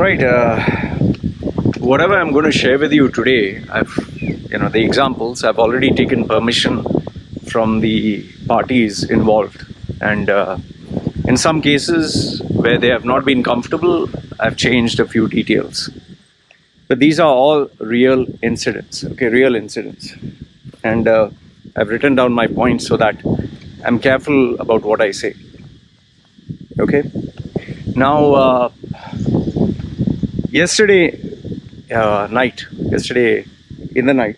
Alright, whatever I'm going to share with you today, the examples, I've already taken permission from the parties involved, and in some cases where they have not been comfortable, I've changed a few details. But these are all real incidents, okay, real incidents. And I've written down my points so that I'm careful about what I say, okay? Now, yesterday in the night,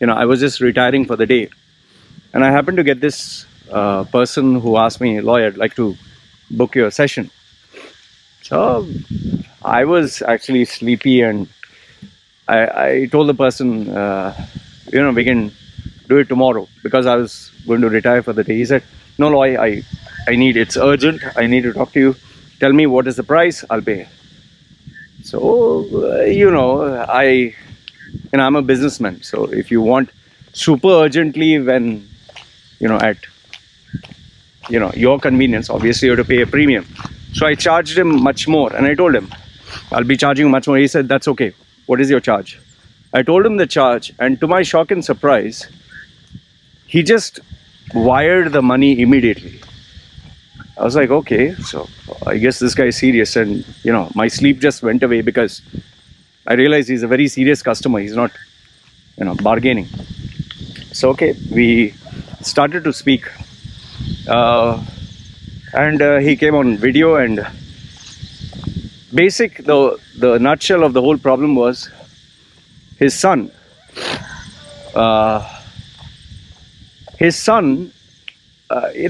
I was just retiring for the day, and I happened to get this person who asked me, "Loy, I'd like to book your session." So I was actually sleepy, and I told the person, we can do it tomorrow, because I was going to retire for the day. He said, "No, Loy, it's urgent. I need to talk to you. Tell me what is the price, I'll pay." So, I'm a businessman. So if you want super urgently when, your convenience, obviously you have to pay a premium. So I charged him much more, and I told him, "I'll be charging much more." He said, "That's okay. What is your charge?" I told him the charge, and to my shock and surprise, he just wired the money immediately. I was like, okay, so I guess this guy is serious, and my sleep just went away, because I realized he's a very serious customer. He's not, bargaining. So okay, we started to speak, and he came on video, and the nutshell of the whole problem was his son.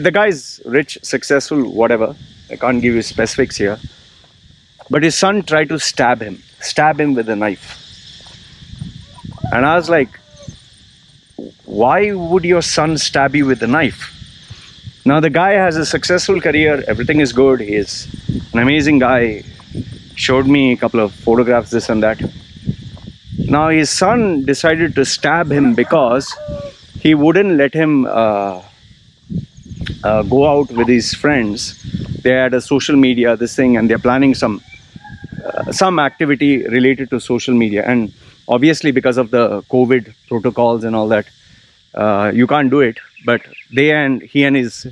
The guy's rich, successful, whatever. I can't give you specifics here. But his son tried to stab him with a knife. And I was like, why would your son stab you with a knife? Now, the guy has a successful career. Everything is good. He is an amazing guy. Showed me a couple of photographs, this and that. Now, his son decided to stab him because he wouldn't let him go out with his friends. They had a social media, this thing, and they're planning some activity related to social media. And obviously, because of the COVID protocols and all that, you can't do it. But he and his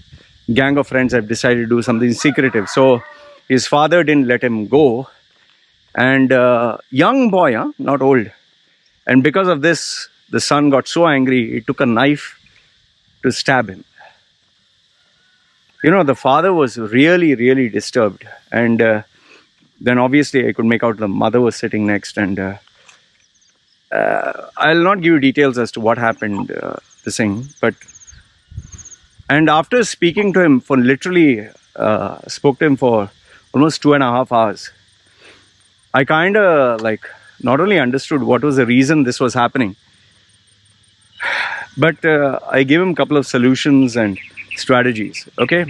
gang of friends have decided to do something secretive. So his father didn't let him go. And young boy, not old. And because of this, the son got so angry, he took a knife to stab him. The father was really, really disturbed. And then obviously I could make out the mother was sitting next. And I'll not give you details as to what happened, And after speaking to him for literally, spoke to him for almost 2.5 hours, I kind of not only understood what was the reason this was happening, but I gave him a couple of solutions and strategies. Okay,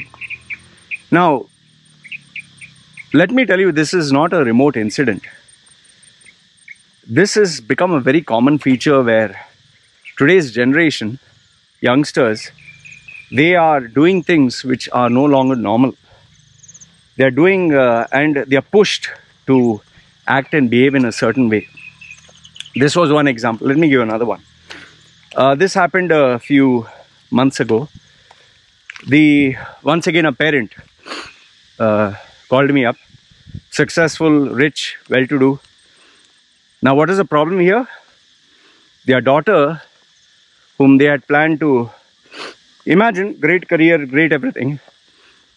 now let me tell you, this is not a remote incident. This has become a very common feature where today's generation, youngsters, they are doing things which are no longer normal. They are doing and they are pushed to act and behave in a certain way. This was one example. Let me give another one. This happened a few months ago. Once again, a parent called me up. Successful, rich, well-to-do. Now, what is the problem here? Their daughter, whom they had planned to imagine, great career, great everything,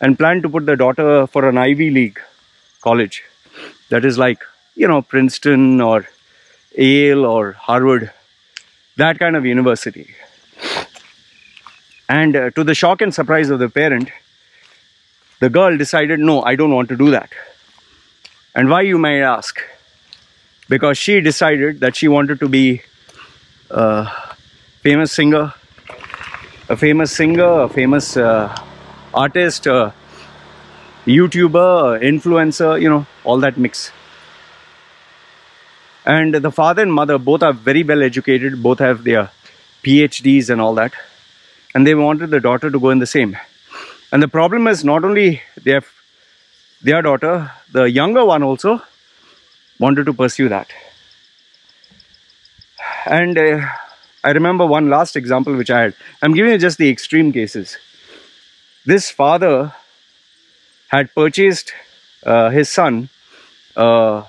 and planned to put the daughter for an Ivy League college. That is like, Princeton or Yale or Harvard, that kind of university. And to the shock and surprise of the parent, the girl decided, no, I don't want to do that. And why, you may ask? Because she decided that she wanted to be a famous singer, a famous artist, a YouTuber, influencer, all that mix. And the father and mother both are very well educated, both have their PhDs and all that. And they wanted the daughter to go in the same. And the problem is not only their daughter, the younger one also wanted to pursue that. And I remember one last example which I had. I'm giving you just the extreme cases. This father had purchased his son a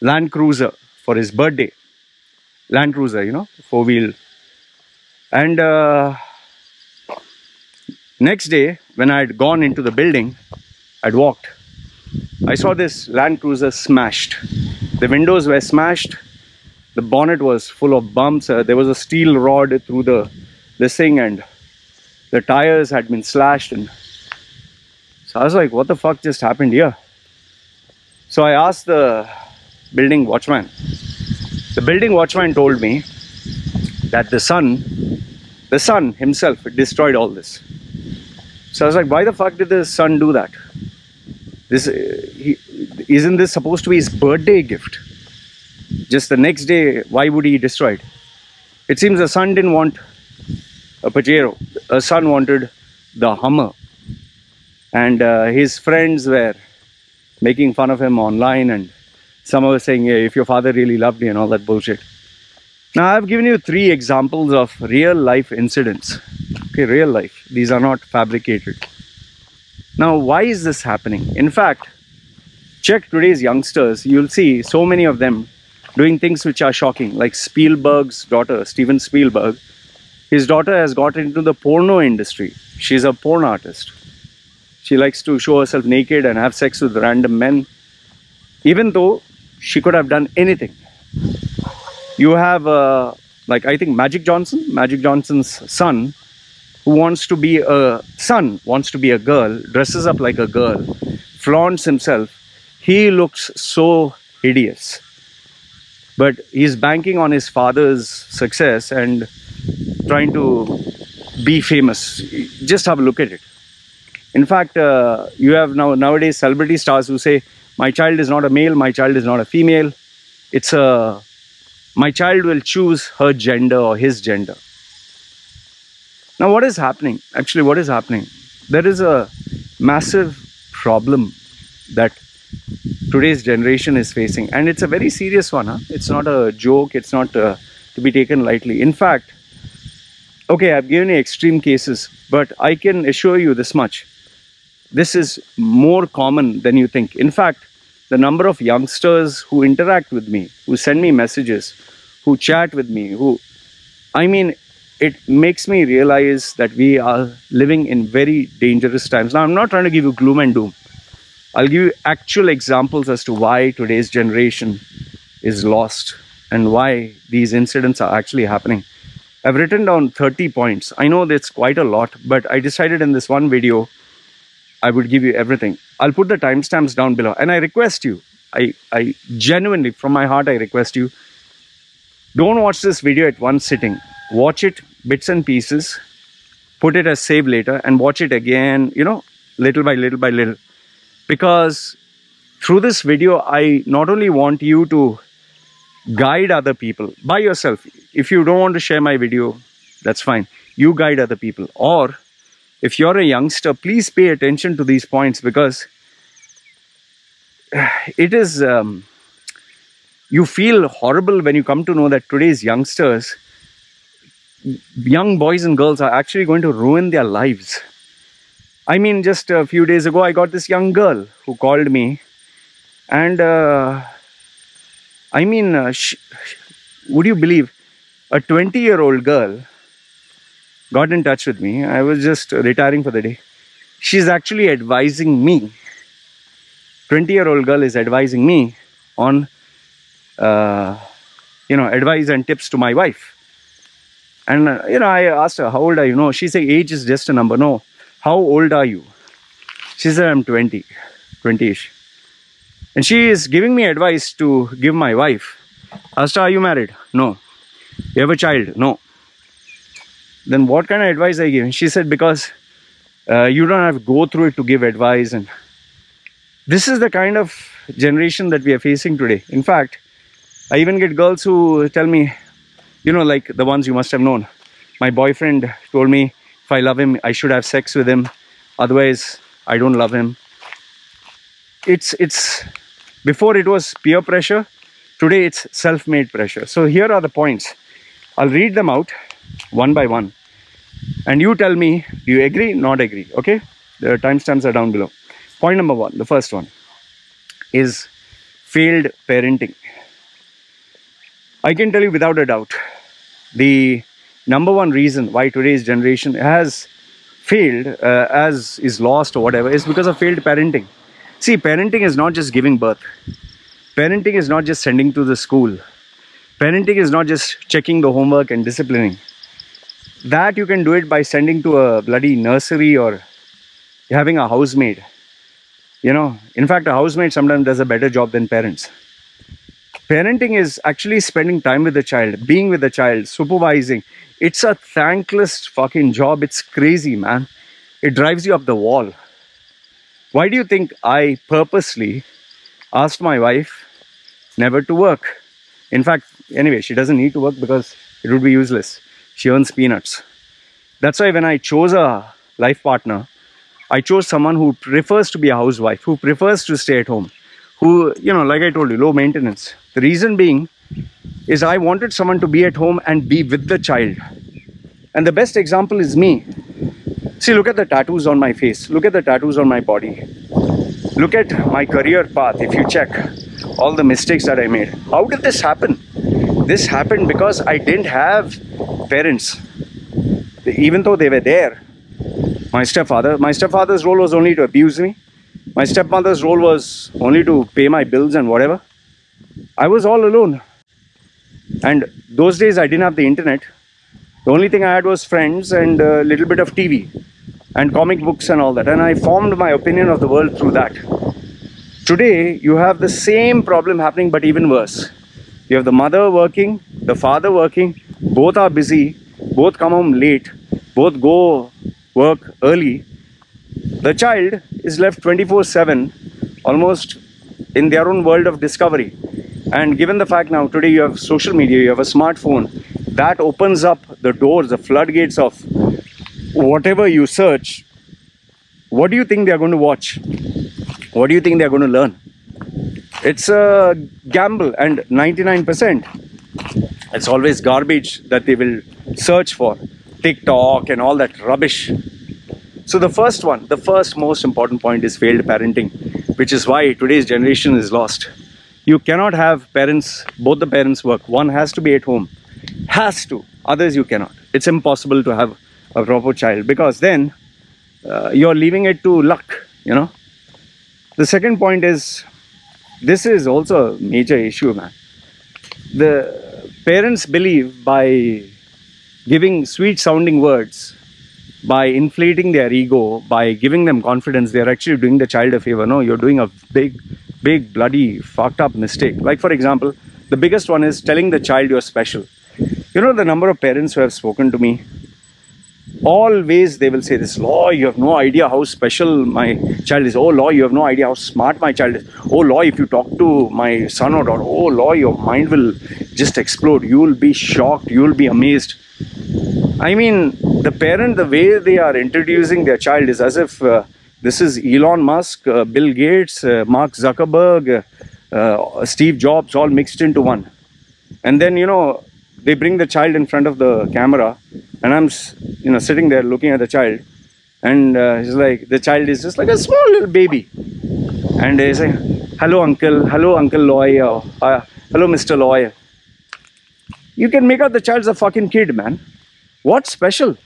Land Cruiser for his birthday. Land Cruiser, you know, four-wheel. And next day, when I had gone into the building, I'd walked. I saw this Land Cruiser smashed. The windows were smashed. The bonnet was full of bumps. There was a steel rod through the thing, and the tires had been slashed. And so I was like, what the fuck just happened here? So I asked the building watchman. The building watchman told me that the son himself destroyed all this. So I was like, why the fuck did the son do that? Isn't this supposed to be his birthday gift? Just the next day, why would he destroy it? It seems the son didn't want a Pajero. A son wanted the Hummer. And his friends were making fun of him online, and some were saying, hey, if your father really loved you and all that bullshit. Now, I've given you 3 examples of real life incidents. Okay, real life. These are not fabricated. Now, why is this happening? In fact, check today's youngsters. You'll see so many of them doing things which are shocking, like Spielberg's daughter, Steven Spielberg. His daughter has got into the porno industry. She's a porn artist. She likes to show herself naked and have sex with random men, even though she could have done anything. You have, I think Magic Johnson's son, who wants to be a girl, dresses up like a girl, flaunts himself. He looks so hideous. But he's banking on his father's success and trying to be famous. Just have a look at it. In fact, you have nowadays celebrity stars who say, my child is not a male, my child is not a female. My child will choose her gender or his gender. Now, what is happening? Actually, what is happening? There is a massive problem that today's generation is facing. And it's a very serious one. Huh? It's not a joke. It's not to be taken lightly. In fact, okay, I've given you extreme cases, but I can assure you this much. This is more common than you think. In fact, the number of youngsters who interact with me, who send me messages, who chat with me, it makes me realize that we are living in very dangerous times. Now, I'm not trying to give you gloom and doom. I'll give you actual examples as to why today's generation is lost and why these incidents are actually happening. I've written down 30 points. I know that's quite a lot, but I decided in this one video, I would give you everything. I'll put the timestamps down below. And I request you, I genuinely, from my heart, I request you, don't watch this video at one sitting. Watch it bits and pieces, put it as save later, and watch it again, you know, little by little by little. Because through this video, I not only want you to guide other people by yourself. If you don't want to share my video, that's fine. You guide other people. Or if you're a youngster, please pay attention to these points, because it is, you feel horrible when you come to know that today's youngsters, young boys and girls, are actually going to ruin their lives. I mean, just a few days ago, I got this young girl who called me, and would you believe, a 20-year-old girl got in touch with me. I was just retiring for the day. She's actually advising me. 20-year-old girl is advising me on, advice and tips to my wife. And, I asked her, how old are you? No, she said, age is just a number. No, how old are you? She said, I'm 20, 20-ish. And she is giving me advice to give my wife. I asked her, are you married? No. You have a child? No. Then what kind of advice I give? She said, because you don't have to go through it to give advice. And this is the kind of generation that we are facing today. In fact, I even get girls who tell me, like the ones you must have known. My boyfriend told me if I love him, I should have sex with him. Otherwise, I don't love him. It's Before it was peer pressure, today it's self-made pressure. So here are the points. I'll read them out one by one. And you tell me, do you agree, not agree, okay? The timestamps are down below. Point number one, the first one, is failed parenting. I can tell you without a doubt, the number one reason why today's generation has failed, as is lost or whatever, is because of failed parenting. See, parenting is not just giving birth. Parenting is not just sending to the school. Parenting is not just checking the homework and disciplining. That you can do it by sending to a bloody nursery or having a housemaid. You know, in fact, a housemaid sometimes does a better job than parents. Parenting is actually spending time with the child, being with the child, supervising. It's a thankless fucking job. It's crazy, man. It drives you up the wall. Why do you think I purposely asked my wife never to work? In fact, anyway, she doesn't need to work because it would be useless. She earns peanuts. That's why when I chose a life partner, I chose someone who prefers to be a housewife, who prefers to stay at home, who, you know, like I told you, low maintenance. The reason being is I wanted someone to be at home and be with the child. And the best example is me. See, look at the tattoos on my face. Look at the tattoos on my body. Look at my career path. If you check all the mistakes that I made. How did this happen? This happened because I didn't have parents. Even though they were there, my stepfather's role was only to abuse me. My stepmother's role was only to pay my bills and whatever. I was all alone. And those days I didn't have the internet. The only thing I had was friends and a little bit of TV and comic books and all that. And I formed my opinion of the world through that. Today, you have the same problem happening, but even worse. You have the mother working, the father working, both are busy, both come home late, both go work early. The child is left 24/7, almost in their own world of discovery. And given the fact now, today you have social media, you have a smartphone, that opens up the doors, the floodgates of whatever you search. What do you think they are going to watch? What do you think they are going to learn? It's a gamble, and 99%, it's always garbage that they will search for. TikTok and all that rubbish. So the first one, the first most important point is failed parenting, which is why today's generation is lost. You cannot have parents, both the parents work. One has to be at home. Has to. Others you cannot. It's impossible to have a proper child because then you're leaving it to luck, you know. The second point is, this is also a major issue, man. The parents believe by giving sweet sounding words, by inflating their ego, by giving them confidence, they're actually doing the child a favor. No, you're doing a big bloody fucked up mistake. Like for example, the biggest one is telling the child you're special. You know the number of parents who have spoken to me? Always they will say this, Loy, you have no idea how special my child is. Oh, Loy, you have no idea how smart my child is. Oh, Loy, if you talk to my son or daughter, oh, Loy, your mind will just explode. You will be shocked. You will be amazed. I mean, the parent, the way they are introducing their child is as if this is Elon Musk, Bill Gates, Mark Zuckerberg, Steve Jobs, all mixed into one. And then, you know, they bring the child in front of the camera and I'm, you know, sitting there looking at the child and he's like, the child is just like a small little baby. And he's like, hello Uncle Loy, hello Mr. Loy. You can make out the child's a fucking kid, man. What's special?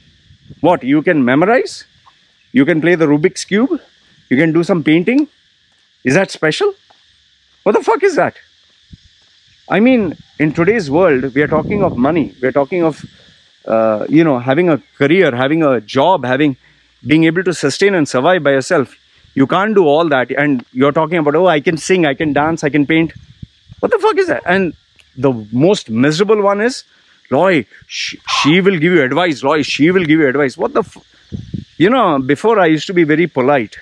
What, you can memorize? You can play the Rubik's Cube? You can do some painting? Is that special? What the fuck is that? I mean, in today's world, we are talking of money. We are talking of, you know, having a career, having a job, being able to sustain and survive by yourself. You can't do all that. And you're talking about, oh, I can sing, I can dance, I can paint. What the fuck is that? And the most miserable one is, Loy, she will give you advice. Loy, she will give you advice. What the f... You know, before I used to be very polite.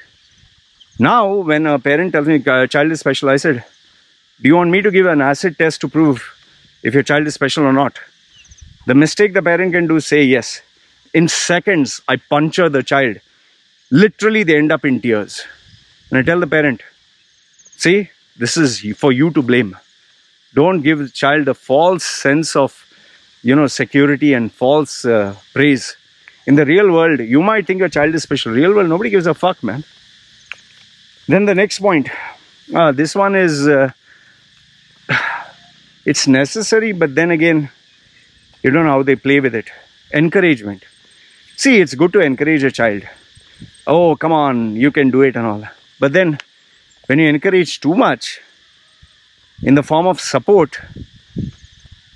Now, when a parent tells me a child is special, I said, do you want me to give an acid test to prove if your child is special or not? The mistake the parent can do is say yes. In seconds, I puncture the child. Literally, they end up in tears. And I tell the parent, see, This is for you to blame. Don't give the child a false sense of, you know, security and false praise. In the real world, you might think your child is special. Real world, nobody gives a fuck, man. Then the next point. This one is, it's necessary, but then again, you don't know how they play with it. Encouragement. See, it's good to encourage a child. Oh, come on, you can do it and all. But then, when you encourage too much, in the form of support,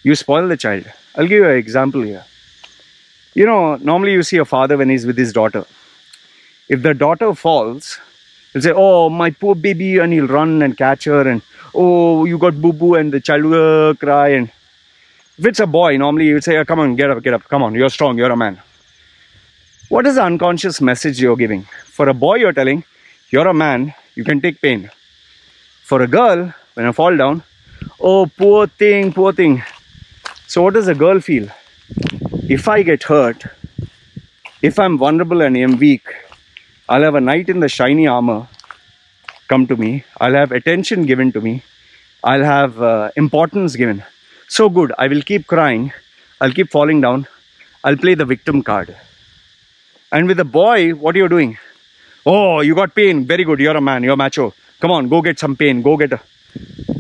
you spoil the child. I'll give you an example here. You know, normally you see a father when he's with his daughter. If the daughter falls, he'll say, oh, my poor baby, and he'll run and catch her, and oh, you got boo-boo, and the child will cry. And if it's a boy, normally you'll say, oh, come on, get up, come on, you're strong, you're a man. What is the unconscious message you're giving? For a boy, you're telling, you're a man, you can take pain. For a girl, when I fall down, oh, poor thing, poor thing. So what does a girl feel? If I get hurt, if I'm vulnerable and I'm weak, I'll have a knight in the shiny armor come to me. I'll have attention given to me. I'll have importance given. So good, I will keep crying. I'll keep falling down. I'll play the victim card. And with a boy, what are you doing? Oh, you got pain. Very good. You're a man. You're macho. Come on, go get some pain. Go get a...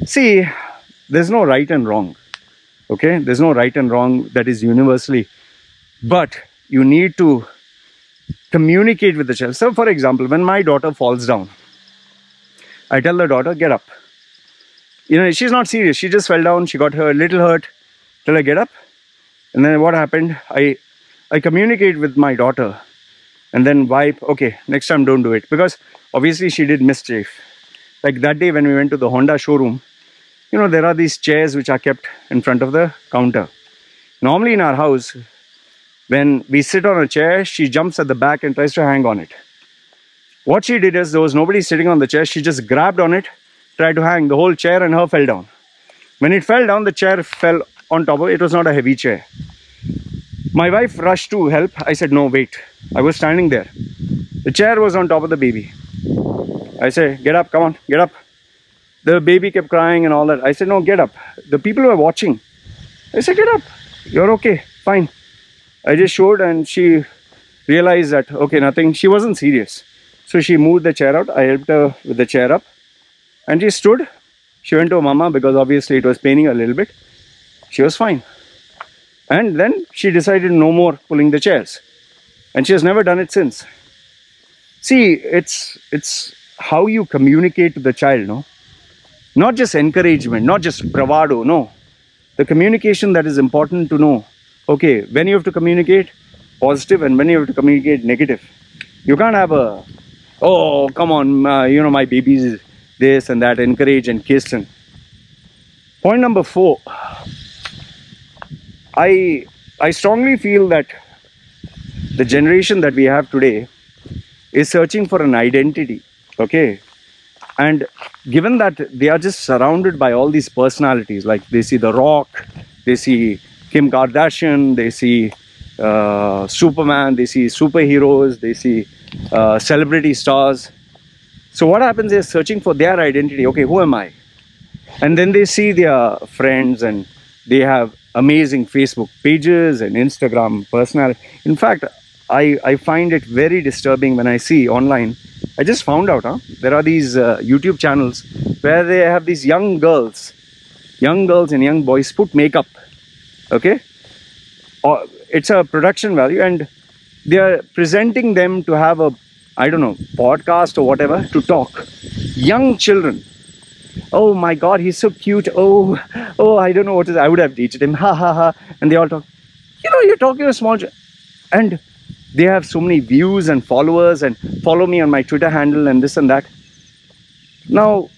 See, there's no right and wrong. Okay? There's no right and wrong that is universally. But you need to communicate with the child. So, for example, when my daughter falls down, I tell the daughter, get up. You know, she's not serious. She just fell down. She got her little hurt. Tell her, get up. And then what happened? I communicate with my daughter. And then wipe, okay, next time don't do it. Because obviously she did mischief. Like that day when we went to the Honda showroom, you know, there are these chairs which are kept in front of the counter. Normally in our house, when we sit on a chair, she jumps at the back and tries to hang on it. What she did is, there was nobody sitting on the chair, she just grabbed on it, tried to hang the whole chair, and her fell down. When it fell down, the chair fell on top of it. It was not a heavy chair. My wife rushed to help. I said, no, wait. I was standing there. The chair was on top of the baby. I said, get up, come on, get up. The baby kept crying and all that. I said, no, get up. The people were watching. I said, get up. You're okay, fine. I just showed, and she realized that, okay, nothing. She wasn't serious. So she moved the chair out. I helped her with the chair up. And she stood. She went to her mama because obviously it was paining her a little bit. She was fine. And then she decided no more pulling the chairs. And she has never done it since. See, it's how you communicate to the child, no? Not just encouragement, not just bravado, no. The communication that is important to know. Okay, when you have to communicate positive and when you have to communicate negative. You can't have a, oh, come on, you know, my baby's this and that, encourage and kiss. And point number 4. I strongly feel that the generation that we have today is searching for an identity, okay? And given that they are just surrounded by all these personalities, like they see The Rock, they see Kim Kardashian, they see Superman, they see superheroes, they see celebrity stars. So what happens is searching for their identity. Okay, who am I? And then they see their friends and they have amazing Facebook pages and Instagram personality. In fact, I find it very disturbing when I see online. I just found out, there are these YouTube channels where they have these young girls and young boys put makeup, okay? Or it's a production value, and they are presenting them to have a, I don't know, podcast or whatever to talk. Young children. Oh my God, he's so cute. Oh, I don't know what is. I would have teached him. Ha ha ha. And they all talk. You know, you're talking to a small child. And they have so many views and followers and follow me on my Twitter handle and this and that. Now,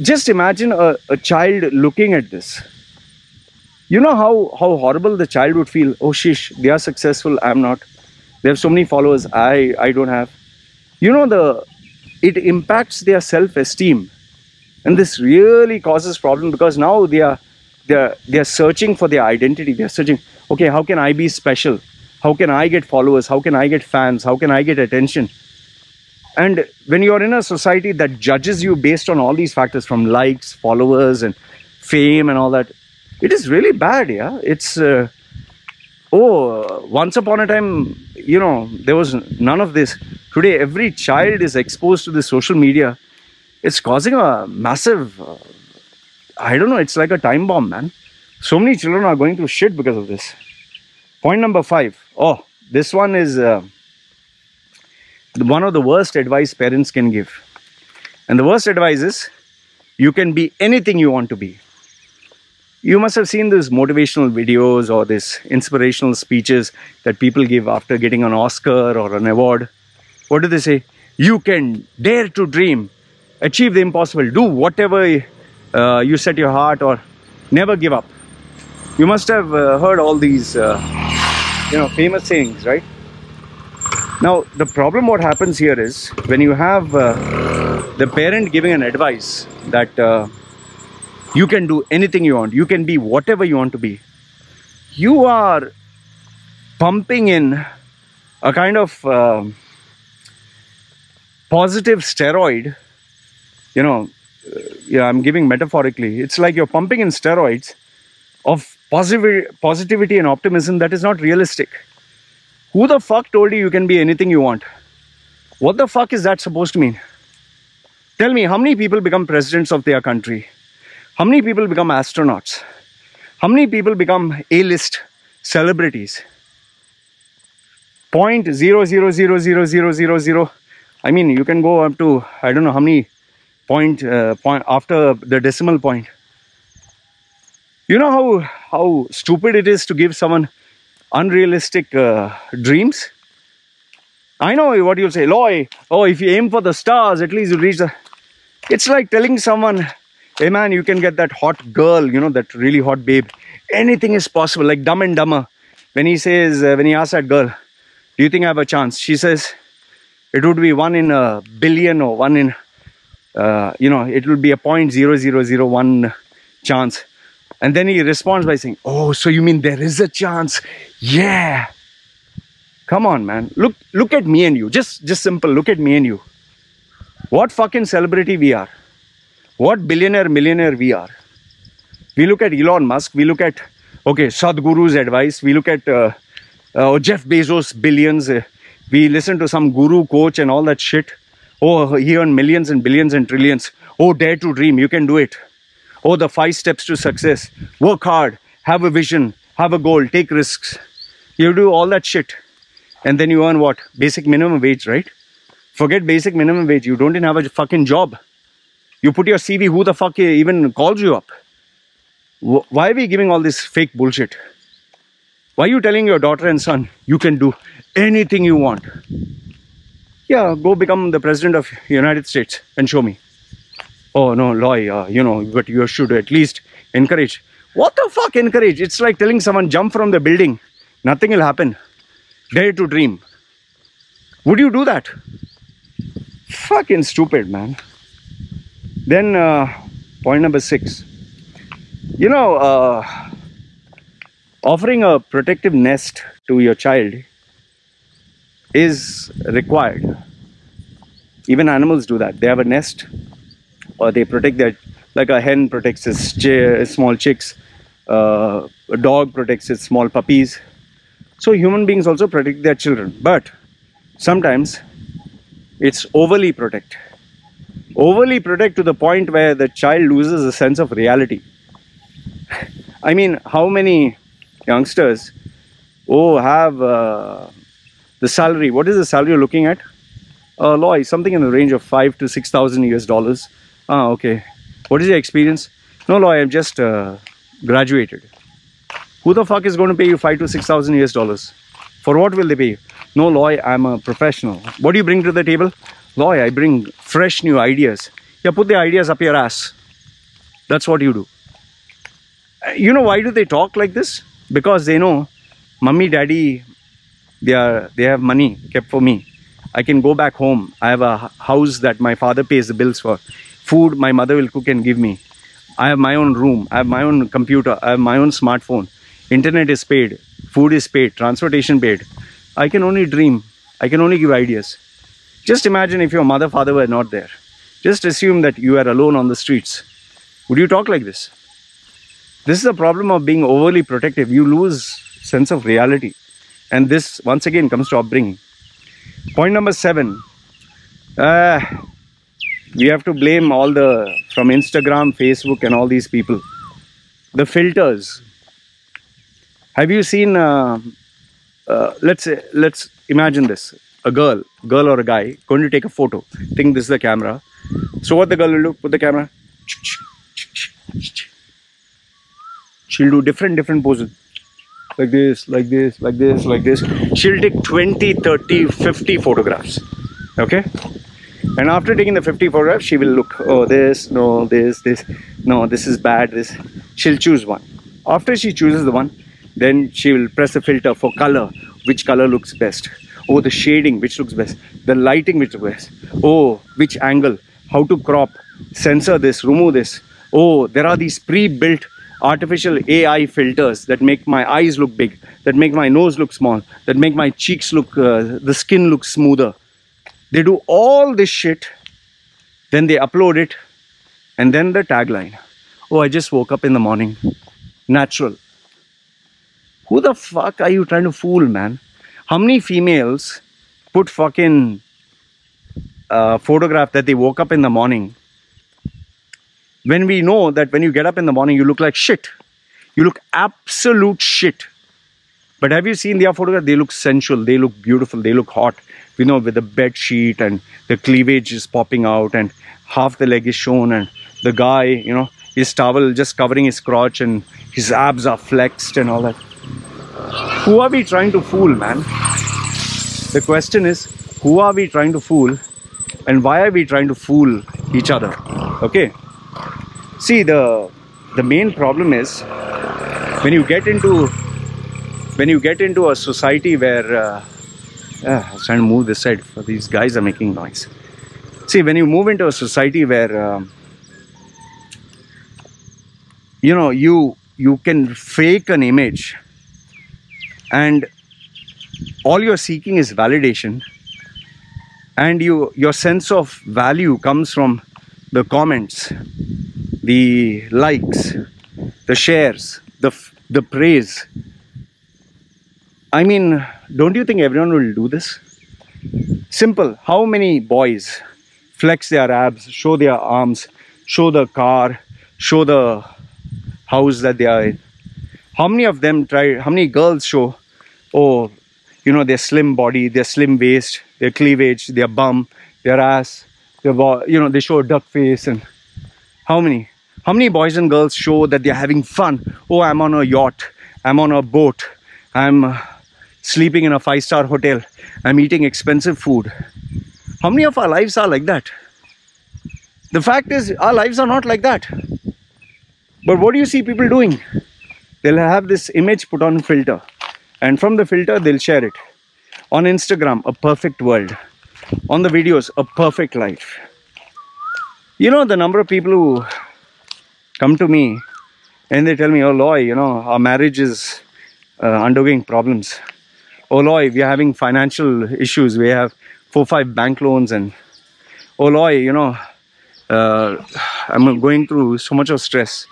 just imagine a child looking at this. You know how horrible the child would feel. Oh, shish, they are successful. I'm not. They have so many followers. I don't have. You know, it impacts their self-esteem. And this really causes problem because now they are searching for their identity. They are searching, okay, how can I be special? How can I get followers? How can I get fans? How can I get attention? And when you're in a society that judges you based on all these factors from likes, followers, and fame and all that, it is really bad, yeah? It's, oh, once upon a time, you know, there was none of this. Today, every child is exposed to the social media. It's causing a massive, I don't know, it's like a time bomb, man. So many children are going through shit because of this. Point number 5. Oh, this one is... one of the worst advice parents can give. And the worst advice is, you can be anything you want to be. You must have seen these motivational videos or these inspirational speeches that people give after getting an Oscar or an award. What do they say? You can dare to dream, achieve the impossible, do whatever you set your heart, or never give up. You must have heard all these you know, famous sayings, right? Now, the problem what happens here is, when you have the parent giving an advice that you can do anything you want, you can be whatever you want to be, you are pumping in a kind of positive steroid, you know, yeah, I'm giving metaphorically, it's like you're pumping in steroids of positivity and optimism that is not realistic. Who the fuck told you you can be anything you want? What the fuck is that supposed to mean? Tell me, how many people become presidents of their country? How many people become astronauts? How many people become A-list celebrities? 0.00000000. I mean, you can go up to, I don't know how many point after the decimal point. You know how stupid it is to give someone unrealistic dreams. I know what you'll say, Loy, oh, if you aim for the stars, at least you'll reach the... It's like telling someone, hey man, you can get that hot girl, you know, that really hot babe. Anything is possible, like Dumb and Dumber. When he says, when he asks that girl, do you think I have a chance? She says, it would be 1 in a billion or 1 in, you know, it would be a 0.0001 chance. And then he responds by saying, oh, so you mean there is a chance? Yeah. Come on, man. Look at me and you. Just simple. Look at me and you. What fucking celebrity we are. What billionaire, millionaire we are. We look at Elon Musk. We look at, okay, Sadhguru's advice. We look at Jeff Bezos, billions. We listen to some guru, coach and all that shit. Oh, he earned millions and billions and trillions. Oh, dare to dream. You can do it. Oh, the 5 steps to success. Work hard, have a vision, have a goal, take risks. You do all that shit. And then you earn what? Basic minimum wage, right? Forget basic minimum wage. You don't even have a fucking job. You put your CV, who the fuck even calls you up? Why are we giving all this fake bullshit? Why are you telling your daughter and son, you can do anything you want? Yeah, go become the president of the United States and show me. Oh no, Loy, you know, but you should at least encourage. What the fuck encourage? It's like telling someone, jump from the building. Nothing will happen. Dare to dream. Would you do that? Fucking stupid, man. Then, point number 6. You know, offering a protective nest to your child is required. Even animals do that. They have a nest. Or they protect their, like a hen protects its small chicks, a dog protects its small puppies. So human beings also protect their children, but sometimes it's overly protect. Overly protect to the point where the child loses a sense of reality. I mean, how many youngsters, oh, have the salary, what is the salary you're looking at? Loy, something in the range of $5,000 to $6,000 US. Ah, okay. What is your experience? No, Loy, I've just graduated. Who the fuck is going to pay you $5,000 to $6,000 US? For what will they pay you? No, Loy, I'm a professional. What do you bring to the table? Loy, I bring fresh new ideas. Yeah, put the ideas up your ass. That's what you do. You know why do they talk like this? Because they know, mummy, daddy, they have money kept for me. I can go back home. I have a house that my father pays the bills for. Food my mother will cook and give me. I have my own room. I have my own computer. I have my own smartphone. Internet is paid. Food is paid. Transportation paid. I can only dream. I can only give ideas. Just imagine if your mother, father were not there. Just assume that you are alone on the streets. Would you talk like this? This is the problem of being overly protective. You lose sense of reality. And this, once again, comes to upbringing. Point number 7. We have to blame all the, from Instagram, Facebook and all these people. The filters. Have you seen, let's imagine this. A girl or a guy, going to take a photo. Think this is the camera. So what the girl will do? Put the camera. She'll do different poses. Like this, like this, like this, like this. She'll take 20, 30, 50 photographs. Okay? And after taking the 50 photographs, she will look. Oh, this, no, this, this. No, this is bad, this. She'll choose one. After she chooses the one, then she will press a filter for color. Which color looks best? Oh, the shading, which looks best? The lighting, which looks best? Oh, which angle? How to crop? Censor this, remove this. Oh, there are these pre-built artificial AI filters that make my eyes look big, that make my nose look small, that make my cheeks look, the skin look smoother. They do all this shit, then they upload it, and then the tagline. Oh, I just woke up in the morning. Natural. Who the fuck are you trying to fool, man? How many females put fucking photograph that they woke up in the morning? When we know that when you get up in the morning, you look like shit. You look absolute shit. But have you seen their photograph? They look sensual. They look beautiful. They look hot. You know, with the bed sheet and the cleavage is popping out and half the leg is shown and the guy, you know, his towel just covering his crotch and his abs are flexed and all that. Who are we trying to fool, man? The question is, who are we trying to fool and why are we trying to fool each other? Okay. See, the main problem is when you get into a society where I was trying to move this side, for these guys are making noise. See, when you move into a society where you know, you can fake an image and all you're seeking is validation, and your sense of value comes from the comments, the likes, the shares, the praise. I mean, don't you think everyone will do this? Simple. How many boys flex their abs, show their arms, show the car, show the house that they are in? How many of them try, how many girls show, oh, you know, their slim body, their slim waist, their cleavage, their bum, their ass, their, you know, they show a duck face and how many? How many boys and girls show that they're having fun? Oh, I'm on a yacht. I'm on a boat. I'm sleeping in a 5-star hotel. I'm eating expensive food. How many of our lives are like that? The fact is, our lives are not like that. But what do you see people doing? They'll have this image put on filter. And from the filter, they'll share it. On Instagram, a perfect world. On the videos, a perfect life. You know, the number of people who come to me and they tell me, oh Loy, you know, our marriage is undergoing problems. Oh Loy, we are having financial issues. We have 4 or 5 bank loans and oh Loy, you know, I'm going through so much of stress.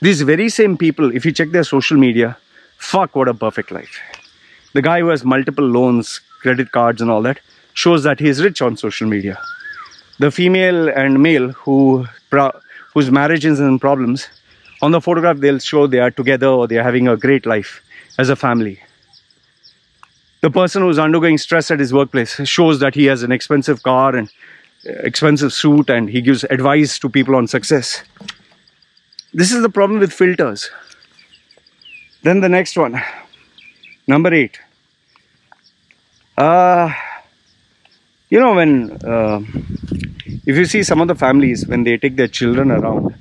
These very same people, if you check their social media, fuck, what a perfect life. The guy who has multiple loans, credit cards and all that, shows that he is rich on social media. The female and male whose marriage is in problems, on the photograph they'll show they are together or they are having a great life as a family. The person who's undergoing stress at his workplace shows that he has an expensive car and expensive suit and he gives advice to people on success. This is the problem with filters. Then the next one, number 8. You know, when if you see some of the families when they take their children around,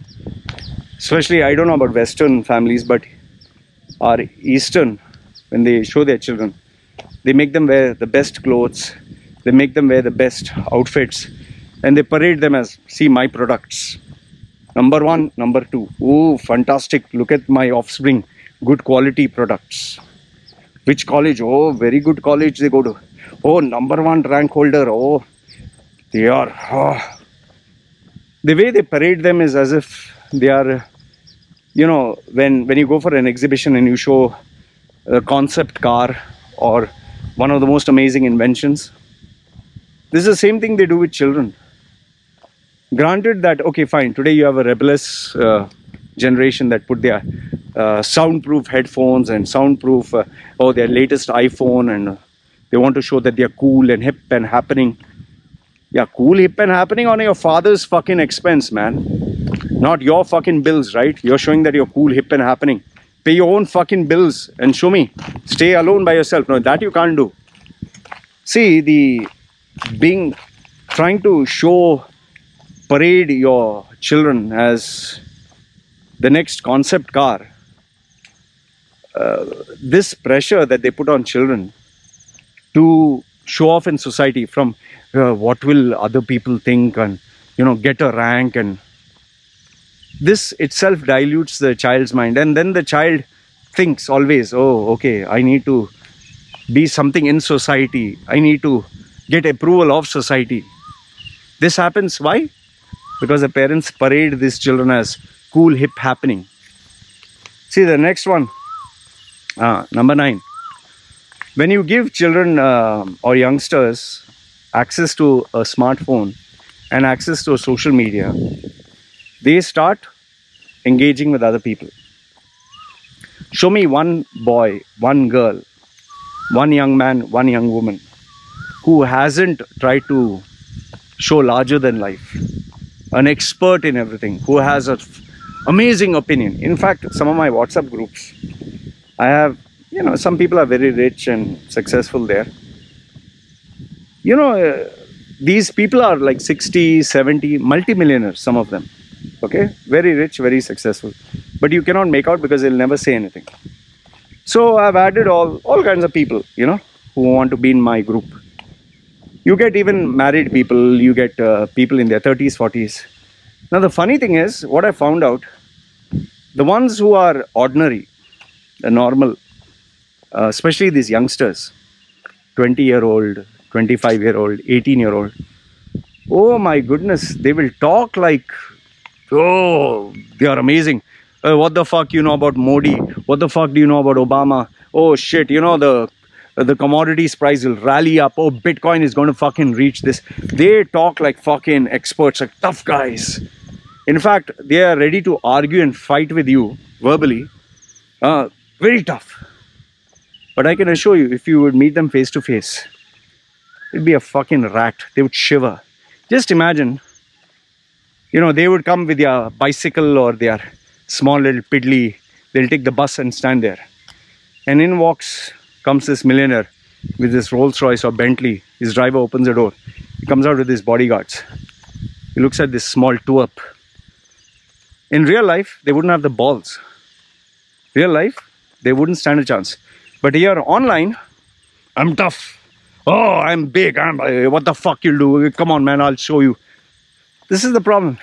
especially, I don't know about Western families, but our Eastern, when they show their children, they make them wear the best clothes, they make them wear the best outfits, and they parade them as, see my products. Number 1, number 2. Oh, fantastic. Look at my offspring. Good quality products. Which college? Oh, very good college they go to. Oh, number 1 rank holder. Oh, They are, oh, the way they parade them is as if they are, you know, when you go for an exhibition and you show a concept car or one of the most amazing inventions. This is the same thing they do with children. Granted that, okay, fine, today you have a rebellious generation that put their soundproof headphones and soundproof, or their latest iPhone, and they want to show that they are cool and hip and happening. Yeah, cool, hip and happening on your father's fucking expense, man. Not your fucking bills, right? You're showing that you're cool, hip and happening. Pay your own fucking bills and show me. Stay alone by yourself. No, that you can't do. See, the being, trying to show, parade your children as the next concept car. This pressure that they put on children to show off in society, from what will other people think, and, you know, get a rank, and this itself dilutes the child's mind. And then the child thinks always, oh, okay, I need to be something in society. I need to get approval of society. This happens. Why? Because the parents parade these children as cool, hip, happening. See the next one. Number 9. When you give children or youngsters access to a smartphone and access to social media, they start engaging with other people. Show me one boy, one girl, one young man, one young woman who hasn't tried to show larger than life, an expert in everything, who has an amazing opinion. In fact, some of my WhatsApp groups, I have, you know, some people are very rich and successful there. You know, these people are like 60, 70, multimillionaires, some of them. Okay, very rich, very successful. But you cannot make out because they'll never say anything. So I've added all kinds of people, you know, who want to be in my group. You get even married people, you get people in their 30s, 40s. Now the funny thing is, what I found out, the ones who are ordinary, the normal, especially these youngsters, 20-year-old, 25-year-old, 18-year-old, oh my goodness, they will talk like, oh, they are amazing. What the fuck you know about Modi? What the fuck do you know about Obama? Oh shit, you know, the commodities price will rally up. Oh, Bitcoin is going to fucking reach this. They talk like fucking experts, like tough guys. In fact, they are ready to argue and fight with you verbally. Very tough. But I can assure you, if you would meet them face to face, it'd be a fucking rat. They would shiver. Just imagine, you know, they would come with their bicycle or their small little piddly. They'll take the bus and stand there. And in walks... comes this millionaire with this Rolls Royce or Bentley. His driver opens the door. He comes out with his bodyguards. He looks at this small twerp. In real life, they wouldn't have the balls. Real life, they wouldn't stand a chance. But here online, I'm tough. Oh, I'm big. What the fuck you'll do? Come on, man, I'll show you. This is the problem.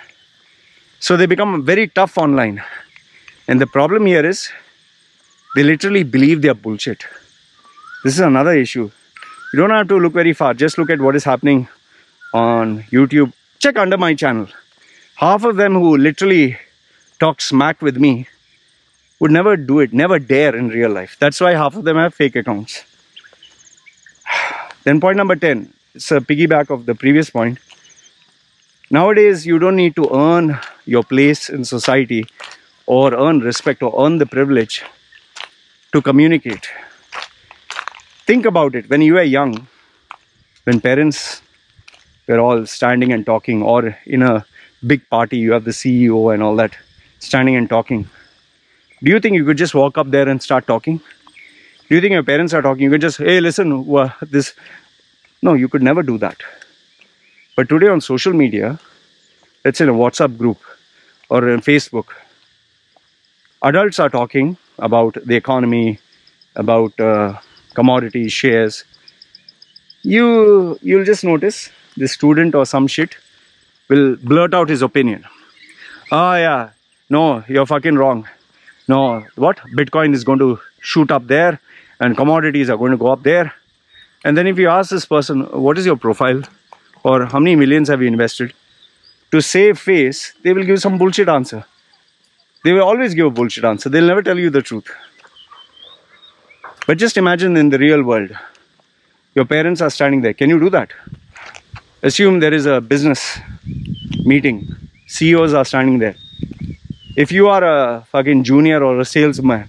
So they become very tough online. And the problem here is, they literally believe their bullshit. This is another issue. You don't have to look very far. Just look at what is happening on YouTube. Check under my channel. Half of them who literally talk smack with me would never do it, never dare in real life. That's why half of them have fake accounts. Then point number 10. It's a piggyback of the previous point. Nowadays, you don't need to earn your place in society or earn respect or earn the privilege to communicate. Think about it. When you were young, when parents were all standing and talking, or in a big party, you have the CEO and all that standing and talking. Do you think you could just walk up there and start talking? Do you think your parents are talking? You could just, hey, listen, this. No, you could never do that. But today on social media, let's say in a WhatsApp group or on Facebook, adults are talking about the economy, about commodities, shares. You'll just notice the student or some shit will blurt out his opinion. Oh yeah, no, you're fucking wrong. No, what? Bitcoin is going to shoot up there and commodities are going to go up there. And then if you ask this person, what is your profile? or how many millions have you invested, to save face, they will give some bullshit answer. They will always give a bullshit answer. They'll never tell you the truth. But just imagine in the real world, your parents are standing there. Can you do that? Assume there is a business meeting. CEOs are standing there. If you are a fucking junior or a salesman,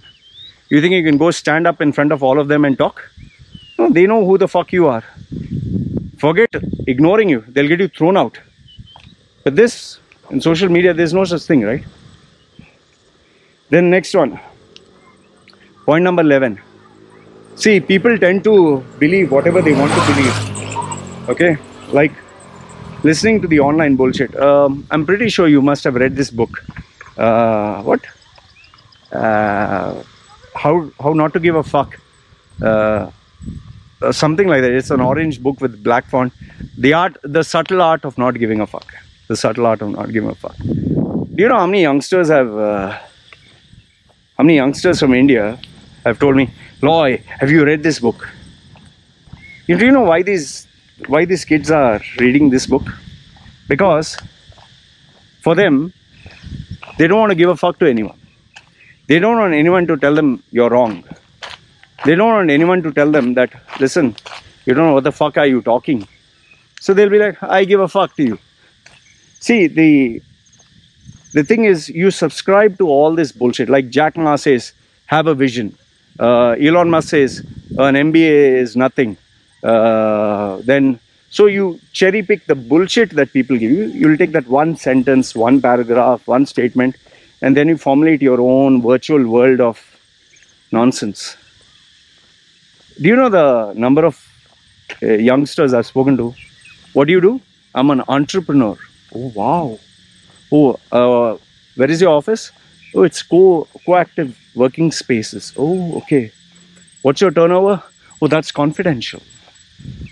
you think you can go stand up in front of all of them and talk? No, they know who the fuck you are. Forget ignoring you. They'll get you thrown out. But this, in social media, there's no such thing, right? Then next one. Point number 11. See, people tend to believe whatever they want to believe. Okay? Like, listening to the online bullshit. I'm pretty sure you must have read this book. How Not to Give a Fuck, something like that. It's an orange book with black font. The subtle art of not giving a fuck. The subtle art of not giving a fuck. Do you know how many youngsters have, how many youngsters from India have told me, Loy, have you read this book? Do you know why these kids are reading this book? Because for them, they don't want to give a fuck to anyone. They don't want anyone to tell them you're wrong. They don't want anyone to tell them that, listen, you don't know what the fuck are you talking. So they'll be like, I give a fuck to you. See, the thing is, you subscribe to all this bullshit. Like Jack Ma says, have a vision. Elon Musk says, an MBA is nothing. So you cherry pick the bullshit that people give you. You'll take that one sentence, one paragraph, one statement, and then you formulate your own virtual world of nonsense. Do you know the number of youngsters I've spoken to? What do? I'm an entrepreneur. Oh, wow. Oh, where is your office? Oh, it's coactive working spaces. Oh, okay. What's your turnover? Oh, that's confidential.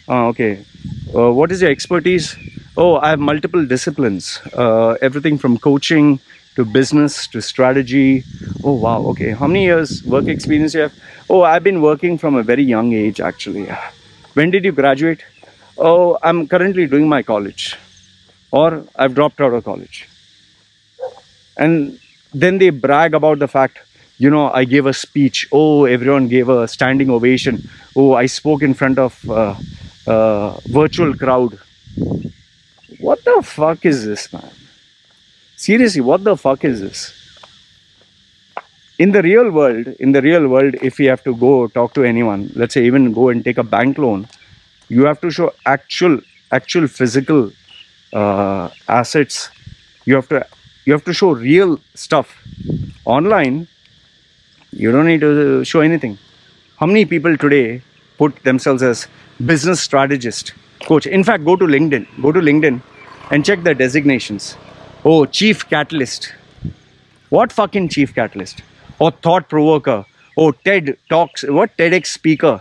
Okay. What is your expertise? Oh, I have multiple disciplines. Everything from coaching to business to strategy. Oh, wow. Okay. How many years work experience you have? Oh, I've been working from a very young age, actually. When did you graduate? Oh, I'm currently doing my college. Or I've dropped out of college. And then they brag about the fact, you know, I gave a speech. Oh, everyone gave a standing ovation. Oh, I spoke in front of... virtual crowd. What the fuck is this, man? Seriously, what the fuck is this? In the real world, if you have to go talk to anyone, let's say even go and take a bank loan, you have to show actual physical assets. You have to show real stuff. Online, you don't need to show anything. How many people today put themselves as business strategist, coach? In fact, go to LinkedIn and check their designations. Oh, chief catalyst. What fucking chief catalyst? Or thought provoker. Oh, TED talks. What TEDx speaker?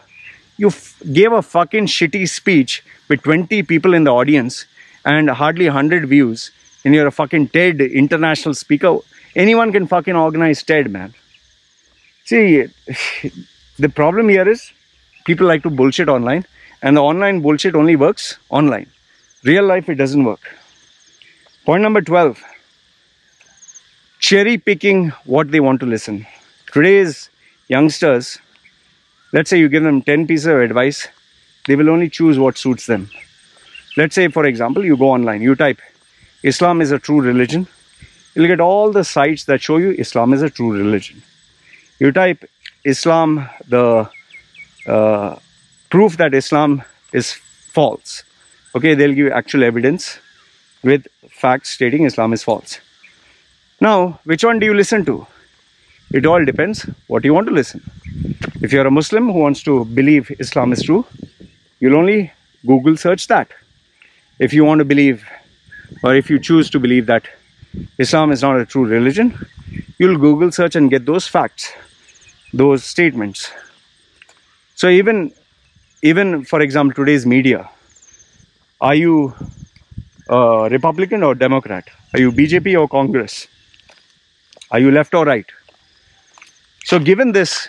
You gave a fucking shitty speech with 20 people in the audience and hardly 100 views, and you're a fucking TED international speaker. Anyone can fucking organize TED, man. See, the problem here is people like to bullshit online, and the online bullshit only works online. Real life, it doesn't work. Point number 12. Cherry picking what they want to listen. Today's youngsters, let's say you give them 10 pieces of advice, they will only choose what suits them. Let's say, for example, you go online, you type, Islam is a true religion. You'll get all the sites that show you Islam is a true religion. You type Islam, the proof that Islam is false. Okay, they'll give you actual evidence with facts stating Islam is false. Now, which one do you listen to? It all depends what you want to listen. If you're a Muslim who wants to believe Islam is true, you'll only Google search that. If you want to believe, or if you choose to believe that Islam is not a true religion, you'll Google search and get those facts, those statements. So even for example, today's media, are you Republican or Democrat? Are you BJP or Congress? Are you left or right? So given this,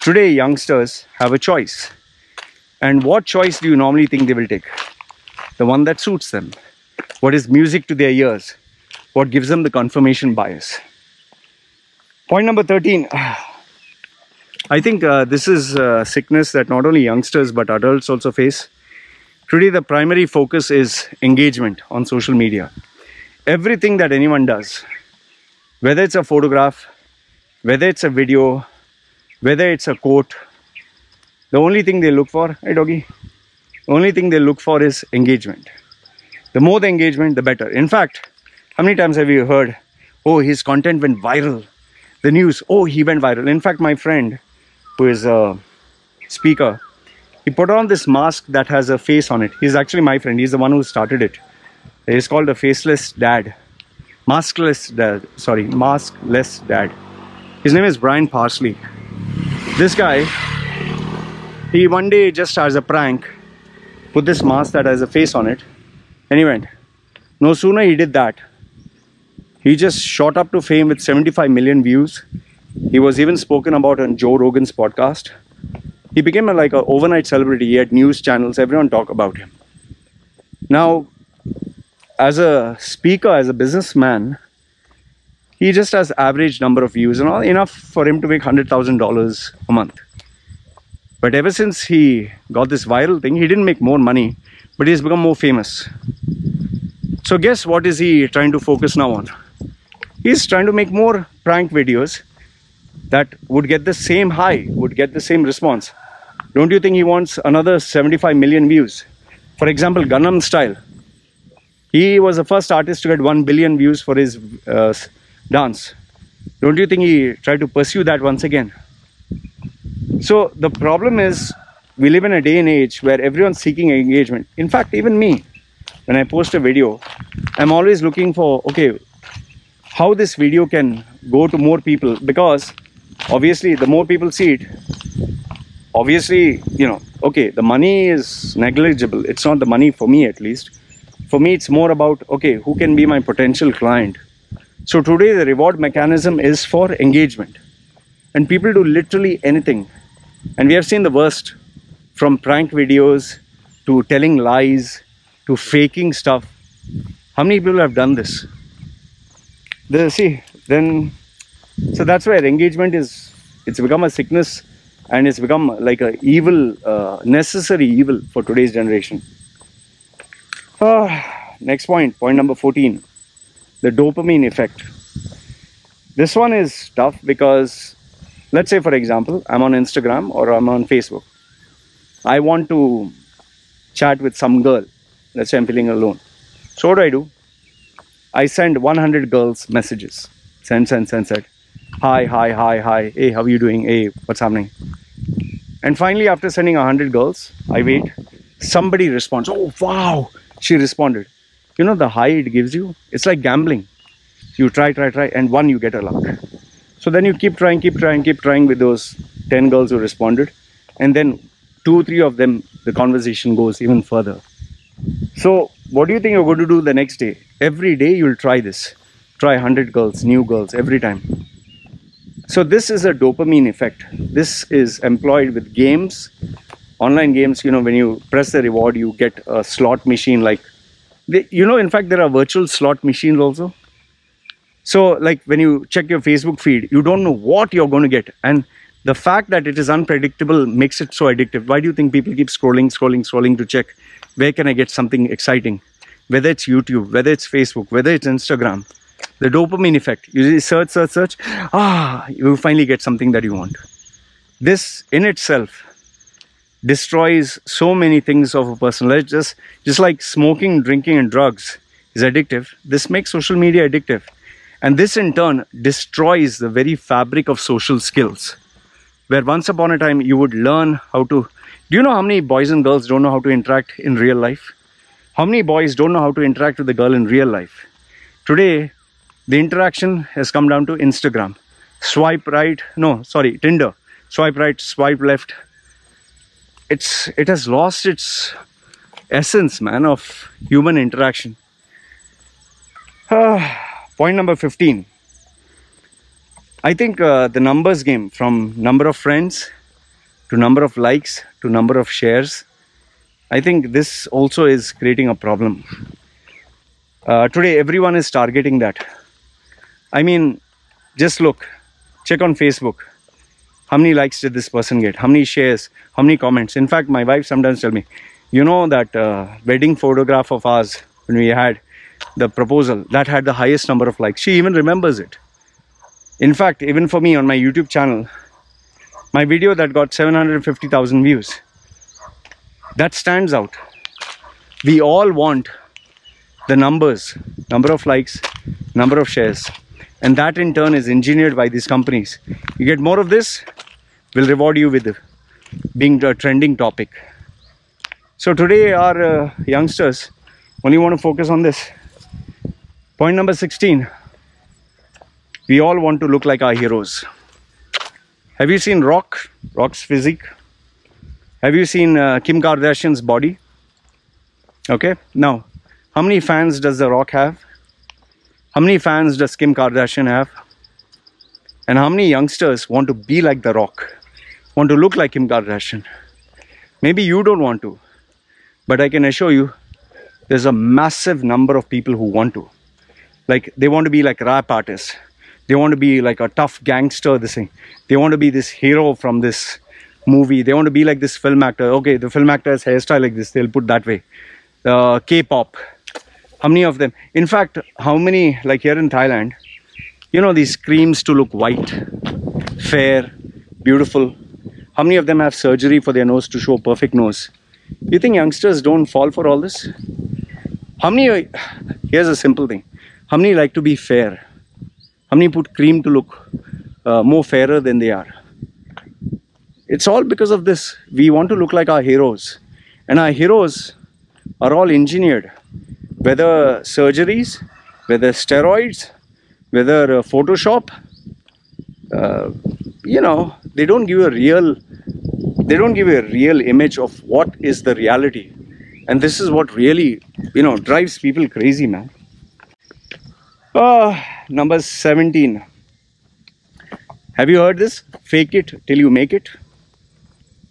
today youngsters have a choice. And what choice do you normally think they will take? the one that suits them, what is music to their ears, what gives them the confirmation bias. Point number 13. I think this is a sickness that not only youngsters but adults also face. Today the primary focus is engagement on social media. Everything that anyone does, whether it's a photograph, whether it's a video, whether it's a quote, the only thing they look for, hey doggy, the only thing they look for is engagement. The more the engagement, the better. In fact, how many times have you heard, oh, his content went viral? The news, oh, he went viral. In fact, my friend, who is a speaker, he put on this mask that has a face on it. He's actually my friend. He's the one who started it. It's called the Faceless Dad. Maskless Dad. Sorry, Maskless Dad. His name is Brian Parsley. This guy, he one day just as a prank, put this mask that has a face on it. And he went, no sooner he did that, he just shot up to fame with 75 million views. He was even spoken about on Joe Rogan's podcast. He became like an overnight celebrity. He had news channels, everyone talk about him. Now, as a speaker, as a businessman, he just has average number of views and all, enough for him to make $100,000 a month. But ever since he got this viral thing, he didn't make more money, but he's become more famous. So guess what is he trying to focus now on? He's trying to make more prank videos that would get the same high, would get the same response. Don't you think he wants another 75 million views? For example, Gangnam Style. He was the first artist to get 1 billion views for his dance. Don't you think he tried to pursue that once again? So the problem is, we live in a day and age where everyone's seeking engagement. In fact, even me, when I post a video, I'm always looking for, okay, how this video can go to more people, because obviously the more people see it, obviously, you know, okay, the money is negligible. It's not the money for me, at least. For me, it's more about, okay, who can be my potential client? So today the reward mechanism is for engagement, and people do literally anything. And we have seen the worst, from prank videos to telling lies to faking stuff. How many people have done this? So that's where engagement is, it's become a sickness, and it's become like a evil, necessary evil for today's generation. Next point, point number 14, the dopamine effect. This one is tough because, let's say for example, I'm on Instagram or I'm on Facebook. I want to chat with some girl. Let's say I'm feeling alone. So what do? I send 100 girls messages. Send. Hi. Hey, how are you doing? Hey, what's happening? And finally, after sending 100 girls, I wait. Somebody responds. Oh, wow. She responded. You know the high it gives you? It's like gambling. You try. And one, you get a luck. So then you keep trying with those 10 girls who responded. And then 2 or 3 of them, the conversation goes even further. So what do you think you're going to do the next day? Every day you'll try this. Try 100 girls, new girls, every time. So this is a dopamine effect. This is employed with games, online games. You know, when you press the reward, you get a slot machine like, you know, in fact, there are virtual slot machines also. So like when you check your Facebook feed, you don't know what you're going to get. And the fact that it is unpredictable makes it so addictive. Why do you think people keep scrolling to check, where can I get something exciting? Whether it's YouTube, whether it's Facebook, whether it's Instagram, the dopamine effect. You search. Ah, you finally get something that you want. This in itself destroys so many things of a person. Like just like smoking, drinking, and drugs is addictive. This makes social media addictive. And this in turn destroys the very fabric of social skills. Where once upon a time you would learn how to... Do you know how many boys and girls don't know how to interact in real life? How many boys don't know how to interact with a girl in real life? Today, the interaction has come down to Instagram. Swipe right, no, sorry, Tinder. Swipe right, swipe left. It has lost its essence, man, of human interaction. Point number 15. I think the numbers game, from number of friends to number of likes to number of shares. I think this also is creating a problem. Today everyone is targeting that. I mean, just look, check on Facebook. How many likes did this person get? How many shares? How many comments? In fact, my wife sometimes tells me, you know that wedding photograph of ours when we had the proposal, that had the highest number of likes. She even remembers it. In fact, even for me on my YouTube channel, my video that got 750,000 views, that stands out. We all want the numbers, number of likes, number of shares, and that in turn is engineered by these companies. You get more of this, we'll reward you with being a trending topic. So today our youngsters only want to focus on this. Point number 16, we all want to look like our heroes. Have you seen Rock's physique? Have you seen Kim Kardashian's body? Okay, now how many fans does The Rock have? How many fans does Kim Kardashian have? And how many youngsters want to be like The Rock? Want to look like Kim Kardashian? Maybe you don't want to, but I can assure you there's a massive number of people who want to. Like, they want to be like rap artists. They want to be like a tough gangster, this thing. They want to be this hero from this movie. They want to be like this film actor. Okay, the film actor has hairstyle like this, they'll put that way. K-pop. How many of them? In fact, how many, like here in Thailand, you know, these creams to look white, fair, beautiful. How many of them have surgery for their nose to show perfect nose? You think youngsters don't fall for all this? How many, here's a simple thing. How many like to be fair? How many put cream to look more fairer than they are? It's all because of this. We want to look like our heroes. And our heroes are all engineered. Whether surgeries, whether steroids, whether Photoshop, you know, they don't give you a real image of what is the reality. And this is what really, you know, drives people crazy, man. Number 17. Have you heard this? Fake it till you make it.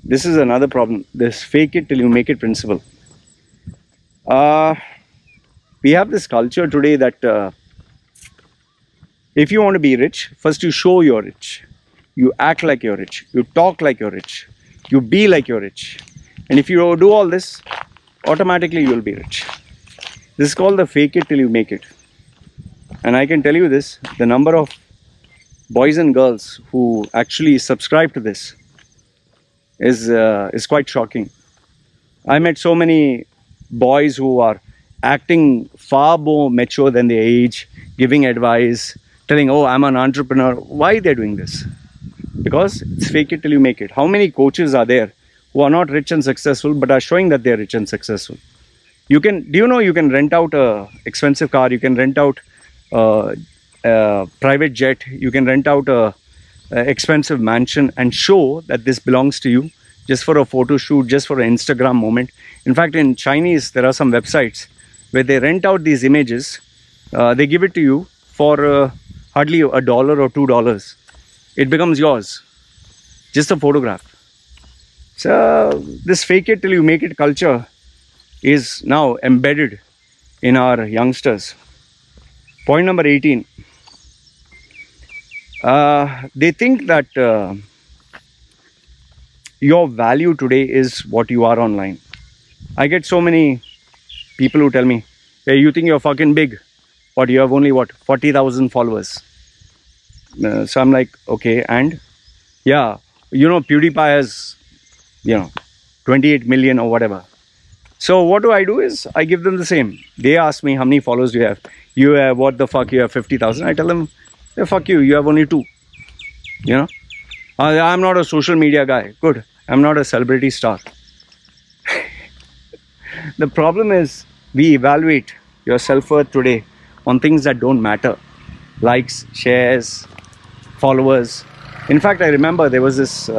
This is another problem. This fake it till you make it principle. We have this culture today that if you want to be rich, first you show you're rich. You act like you're rich. You talk like you're rich. You be like you're rich. And if you do all this, automatically you'll be rich. This is called the fake it till you make it. And I can tell you this, the number of boys and girls who actually subscribe to this is quite shocking. I met so many boys who are acting far more mature than their age, giving advice, telling, oh, I'm an entrepreneur. Why they're doing this? Because it's fake it till you make it. How many coaches are there who are not rich and successful but are showing that they're rich and successful? You can, do you know you can rent out an expensive car, you can rent out a private jet, you can rent out a expensive mansion and show that this belongs to you just for a photo shoot, just for an Instagram moment. In fact, in Chinese, there are some websites where they rent out these images, they give it to you for hardly $1 or $2. It becomes yours, just a photograph. So this fake it till you make it culture is now embedded in our youngsters. Point number 18, they think that your value today is what you are online. I get so many people who tell me, hey, you think you're fucking big, but you have only what, 40,000 followers. So I'm like, okay, and yeah, you know, PewDiePie has, you know, 28 million or whatever. So what do I do is I give them the same. They ask me, how many followers do you have? You have, what the fuck, you have 50,000. I tell them, hey, fuck you, you have only 2, you know. I'm not a social media guy. Good. I'm not a celebrity star. The problem is we evaluate your self-worth today on things that don't matter. Likes, shares, followers. In fact, I remember there was this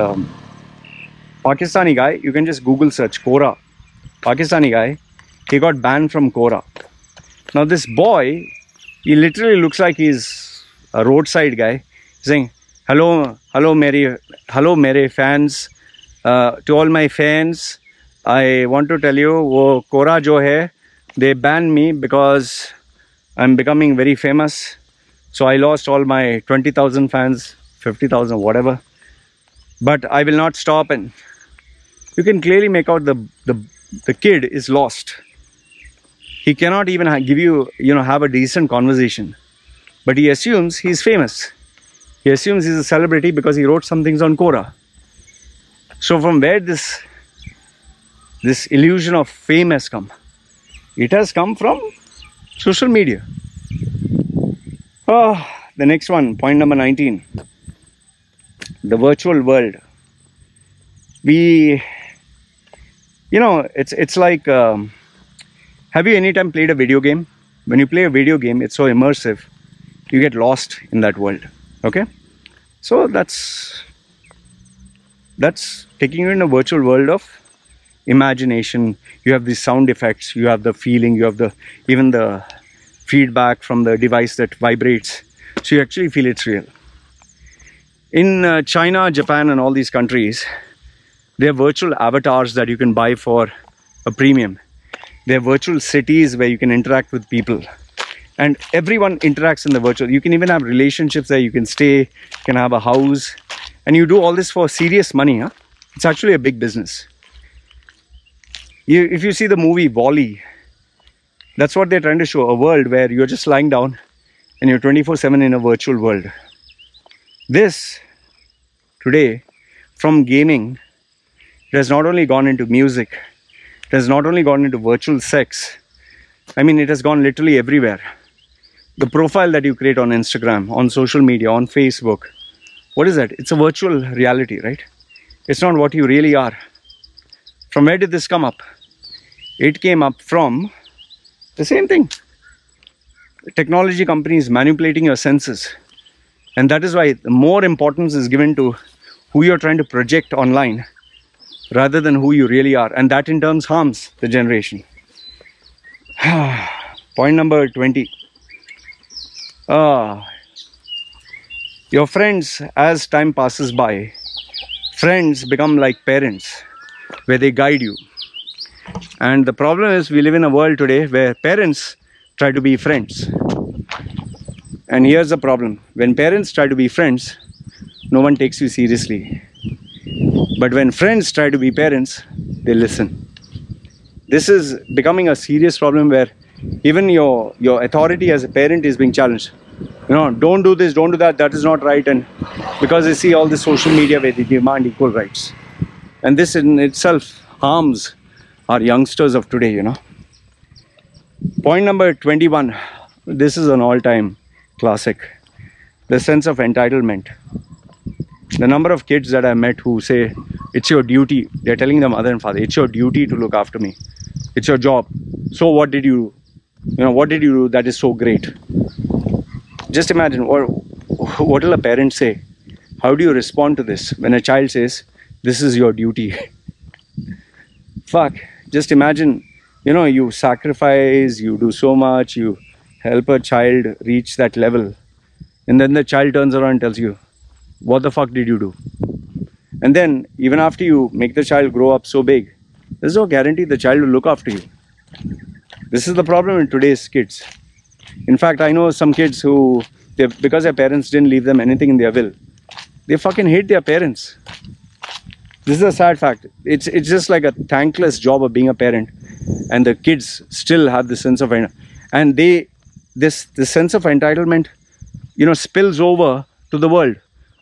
Pakistani guy. You can just Google search Quora. Pakistani guy. He got banned from Quora. Now this boy, he literally looks like he's a roadside guy saying, hello, hello, mere fans, to all my fans, I want to tell you, wo Quora jo hai, they banned me because I'm becoming very famous. So I lost all my 20,000 fans, 50,000, whatever. But I will not stop, and you can clearly make out the kid is lost. He cannot even give you, have a decent conversation. But he assumes he's famous. He assumes he's a celebrity because he wrote some things on Quora. So from where this illusion of fame has come? It has come from social media. Oh, the next one, point number 19. The virtual world. It's like, have you anytime played a video game? When you play a video game, it's so immersive. You get lost in that world. Okay? So that's taking you in a virtual world of imagination. You have the sound effects, you have the feeling, you have even the feedback from the device that vibrates. So you actually feel it's real. In China, Japan and all these countries, they have virtual avatars that you can buy for a premium. They have virtual cities where you can interact with people. And everyone interacts in the virtual. You can even have relationships there. You can stay, you can have a house. And you do all this for serious money. Huh? It's actually a big business. If you see the movie Wall-E, that's what they're trying to show. A world where you're just lying down and you're 24/7 in a virtual world. This, today, from gaming, it has not only gone into music. It has not only gone into virtual sex. I mean, it has gone literally everywhere. The profile that you create on Instagram, on social media, on Facebook. What is that? It's a virtual reality, right? It's not what you really are. From where did this come up? It came up from the same thing. Technology companies manipulating your senses. And that is why more importance is given to who you're trying to project online rather than who you really are. And that in turn harms the generation. Point number 20. Your friends, as time passes by, friends become like parents, where they guide you. And the problem is, we live in a world today where parents try to be friends. And here's the problem. When parents try to be friends, no one takes you seriously. But when friends try to be parents, they listen. This is becoming a serious problem where even your authority as a parent is being challenged. Don't do this, don't do that, that is not right. And because they see all the social media where they demand equal rights. And this in itself harms our youngsters of today, Point number 21. This is an all-time classic. The sense of entitlement. The number of kids that I met who say, it's your duty. They're telling their mother and father, it's your duty to look after me. It's your job. So what did you, what did you do that is so great? Just imagine, what will a parent say? How do you respond to this when a child says, this is your duty? Fuck, just imagine, you sacrifice, you do so much, you help a child reach that level. And then the child turns around and tells you, what the fuck did you do? And then, even after you make the child grow up so big, there's no guarantee the child will look after you. This is the problem in today's kids. In fact, I know some kids who, because their parents didn't leave them anything in their will, they fucking hate their parents. This is a sad fact. It's just like a thankless job of being a parent, and the kids still have the sense of entitlement. And this sense of entitlement, spills over to the world.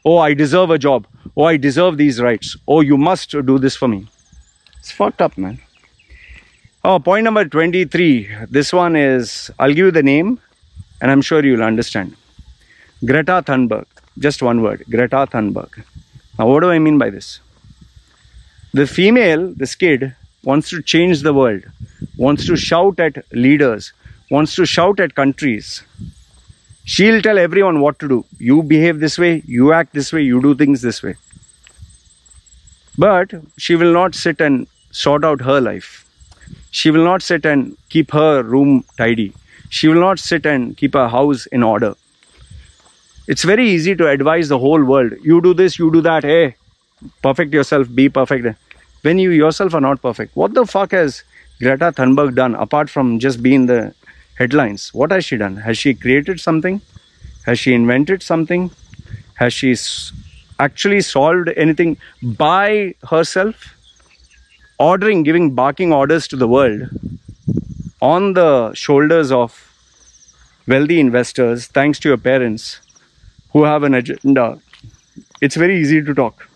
Oh, I deserve a job. Oh, I deserve these rights. Oh, you must do this for me. It's fucked up, man. Oh, point number 23. This one is, I'll give you the name and I'm sure you'll understand. Greta Thunberg. Just one word. Greta Thunberg. Now, what do I mean by this? The female, this kid, wants to change the world. Wants to shout at leaders. Wants to shout at countries. She'll tell everyone what to do. You behave this way. You act this way. You do things this way. But she will not sit and sort out her life. She will not sit and keep her room tidy. She will not sit and keep her house in order. It's very easy to advise the whole world. You do this, you do that. Hey, perfect yourself, be perfect. when you yourself are not perfect. What the fuck has Greta Thunberg done apart from just being the headlines? What has she done? Has she created something? Has she invented something? Has she actually solved anything by herself? Ordering, giving barking orders to the world on the shoulders of wealthy investors, thanks to your parents who have an agenda. It's very easy to talk.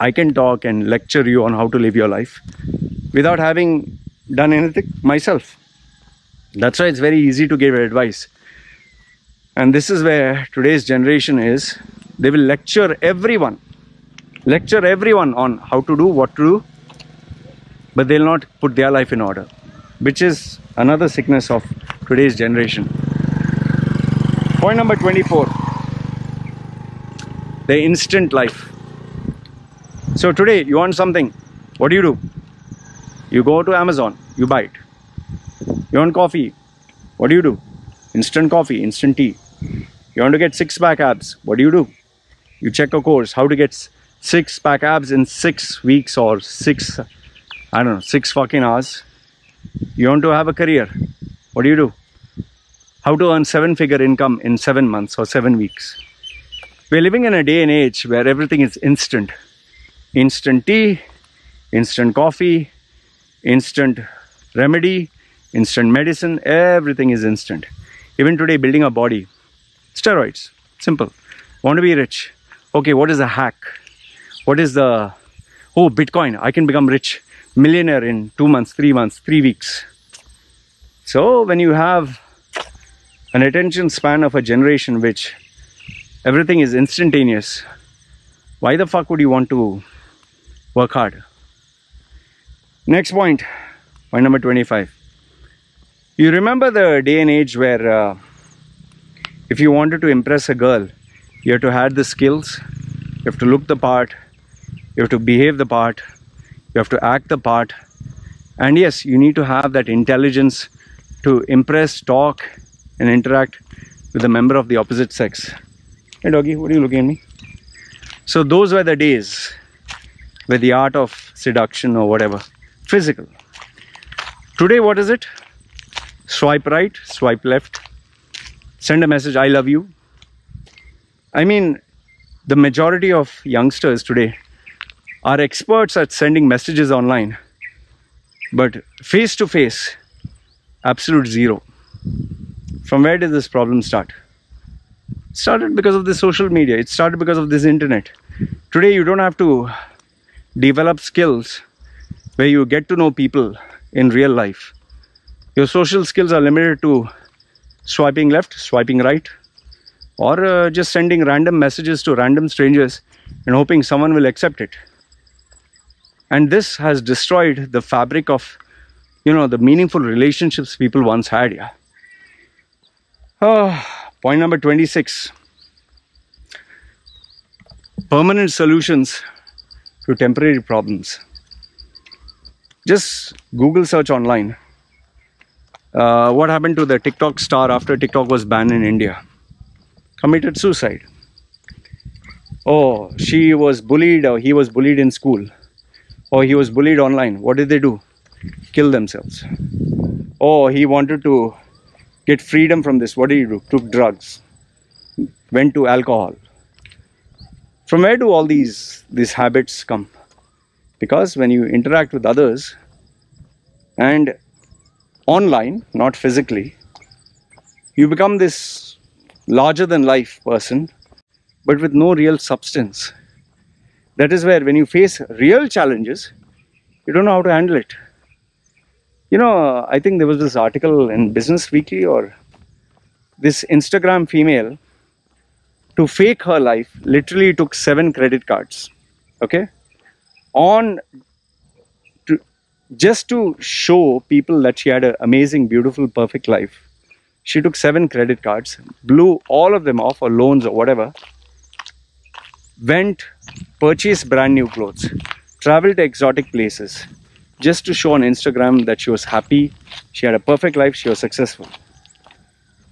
I can talk and lecture you on how to live your life without having done anything myself. That's why it's very easy to give advice. And this is where today's generation is. They will lecture everyone on how to do, what to do, but they'll not put their life in order, which is another sickness of today's generation. Point number 24, the instant life. So today you want something, what do? You go to Amazon, you buy it. You want coffee, what do? Instant coffee, instant tea. You want to get six-pack abs, what do? You check a course, how to get six-pack abs in 6 weeks or six fucking hours. You want to have a career, what do? How to earn seven-figure income in 7 months or 7 weeks. We're living in a day and age where everything is instant. Instant tea, instant coffee, instant remedy, instant medicine, everything is instant. Even today, building a body, steroids, simple. Want to be rich? Okay, what is the hack? What is the, oh, Bitcoin, I can become rich, millionaire in 2 months, 3 months, 3 weeks. So when you have an attention span of a generation which everything is instantaneous, why the fuck would you want to work hard? Next point, point number 25. You remember the day and age where if you wanted to impress a girl, you have to have the skills, you have to look the part, you have to behave the part, you have to act the part, and yes, you need to have that intelligence to impress, talk and interact with a member of the opposite sex. Hey doggy, what are you looking at me? So those were the days where the art of seduction or whatever, physical. Today, what is it? Swipe right, swipe left, send a message, I love you. I mean, the majority of youngsters today are experts at sending messages online, but face to face, absolute zero. From where did this problem start? It started because of the social media. It started because of this internet. Today, you don't have to develop skills where you get to know people in real life. Your social skills are limited to swiping left, swiping right, or just sending random messages to random strangers and hoping someone will accept it. And this has destroyed the fabric of, you know, the meaningful relationships people once had. Yeah. Oh, point number 26. Permanent solutions to temporary problems. Just Google search online. What happened to the TikTok star after TikTok was banned in India? Committed suicide. Oh, she was bullied or he was bullied in school. Or he was bullied online. What did they do? Kill themselves. Or he wanted to get freedom from this. What did he do? Took drugs. Went to alcohol. From where do all these habits come? Because when you interact with others and online, not physically, you become this larger than life person, but with no real substance. That is where when you face real challenges, you don't know how to handle it. You know, I think there was this article in Business Weekly, or this Instagram female, to fake her life, literally took 7 credit cards, okay, just to show people that she had an amazing, beautiful, perfect life. She took 7 credit cards, blew all of them off, or loans or whatever, went, purchased brand new clothes, traveled to exotic places, just to show on Instagram that she was happy, she had a perfect life, she was successful.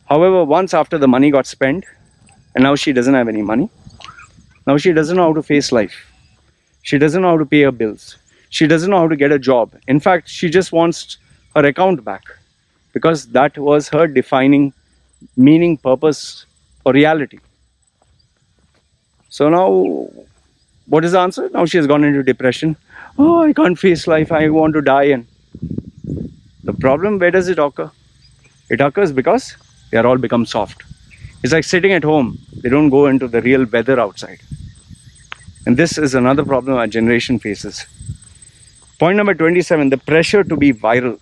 However, once after the money got spent, and now she doesn't have any money, now she doesn't know how to face life. She doesn't know how to pay her bills. She doesn't know how to get a job. In fact, she just wants her account back, because that was her defining meaning, purpose, or reality. So now, what is the answer? Now she has gone into depression. Oh, I can't face life. I want to die. And the problem, where does it occur? It occurs because they are all become soft. It's like sitting at home. They don't go into the real weather outside. And this is another problem our generation faces. Point number 27, the pressure to be viral.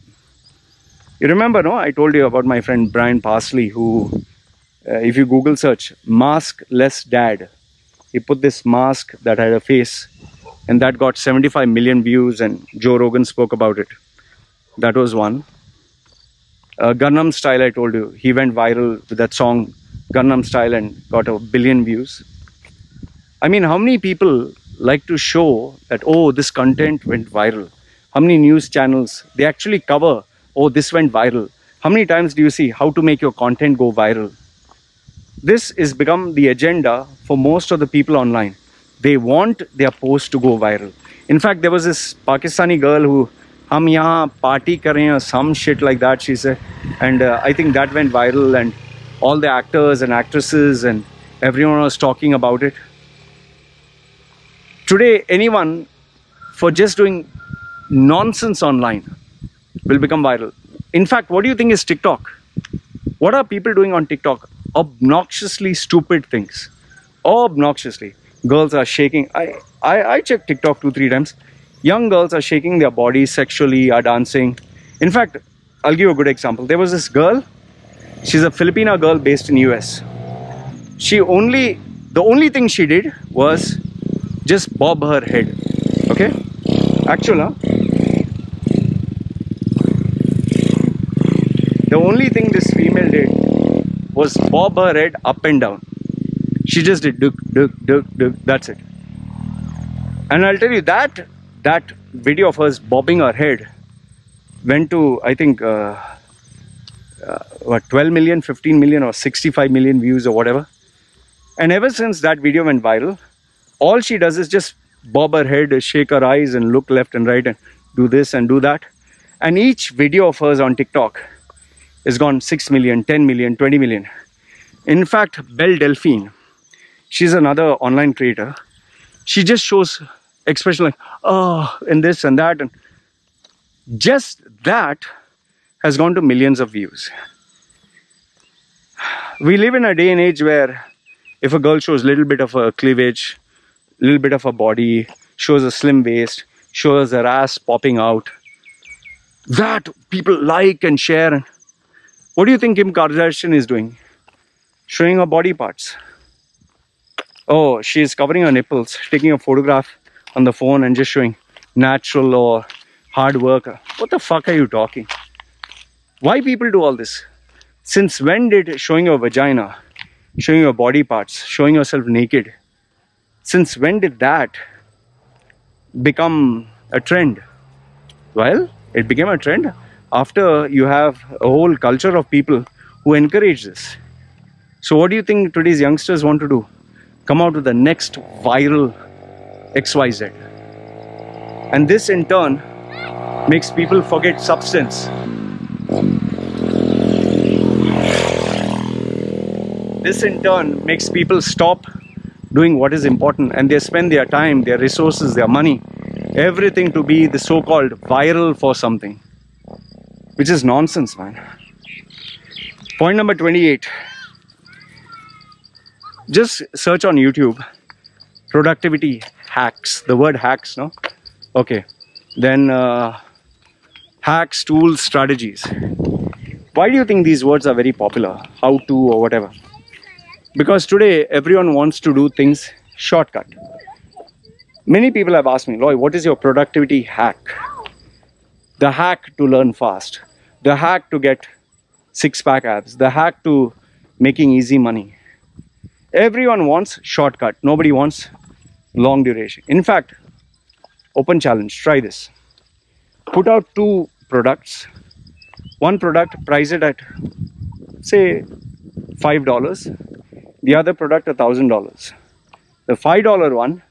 You remember, no? I told you about my friend Brian Parsley, who, if you Google search Maskless Dad, he put this mask that had a face, and that got 75 million views, and Joe Rogan spoke about it. That was one. Gangnam Style, I told you, he went viral with that song Gangnam Style and got 1 billion views. I mean, how many people like to show that, oh, this content went viral? How many news channels, they actually cover, oh, this went viral? How many times do you see how to make your content go viral? This has become the agenda for most of the people online. They want their post to go viral. In fact, there was this Pakistani girl who, hum yahan party kar rahe hain, or some shit like that, she said. And I think that went viral, and all the actors and actresses and everyone was talking about it. Today, anyone for just doing nonsense online will become viral. In fact, what do you think is TikTok? What are people doing on TikTok? Obnoxiously stupid things. Obnoxiously. Girls are shaking. I checked TikTok 2-3 times. Young girls are shaking their bodies sexually, are dancing. In fact, I'll give you a good example. There was this girl. She's a Filipina girl based in US. The only thing she did was just bob her head. Okay? Actually, huh? The only thing this female did was bob her head up and down. She just did duk, duk, duk, duk. That's it. And I'll tell you that that video of hers bobbing her head went to, I think, what, 12 million, 15 million, or 65 million views or whatever. And ever since that video went viral, all she does is just bob her head, shake her eyes, and look left and right, and do this and do that. And each video of hers on TikTok has gone 6 million, 10 million, 20 million. In fact, Belle Delphine, she's another online creator. She just shows expression like, oh, and this and that. And just that has gone to millions of views. We live in a day and age where if a girl shows a little bit of her cleavage, a little bit of her body, shows a slim waist, shows her ass popping out, that people like and share. What do you think Kim Kardashian is doing? Showing her body parts. Oh, she is covering her nipples, taking a photograph on the phone and just showing natural or hard work. What the fuck are you talking? Why people do all this? Since when did showing your vagina, showing your body parts, showing yourself naked, since when did that become a trend? Well, it became a trend after you have a whole culture of people who encourage this. So what do you think today's youngsters want to do? Come out with the next viral XYZ. And this in turn makes people forget substance. This in turn makes people stop doing what is important, and they spend their time, their resources, their money, everything to be the so-called viral for something, which is nonsense, man. Point number 28. Just search on YouTube, productivity hacks, the word hacks, no? Okay, then hacks, tools, strategies. Why do you think these words are very popular? How to or whatever. Because today, everyone wants to do things shortcut. Many people have asked me, Loy, what is your productivity hack? The hack to learn fast. The hack to get six-pack abs. The hack to making easy money. Everyone wants shortcut. Nobody wants long duration. In fact, open challenge. Try this. Put out 2 products. One product, price it at, say, $5. The other product, $1,000. The $5 one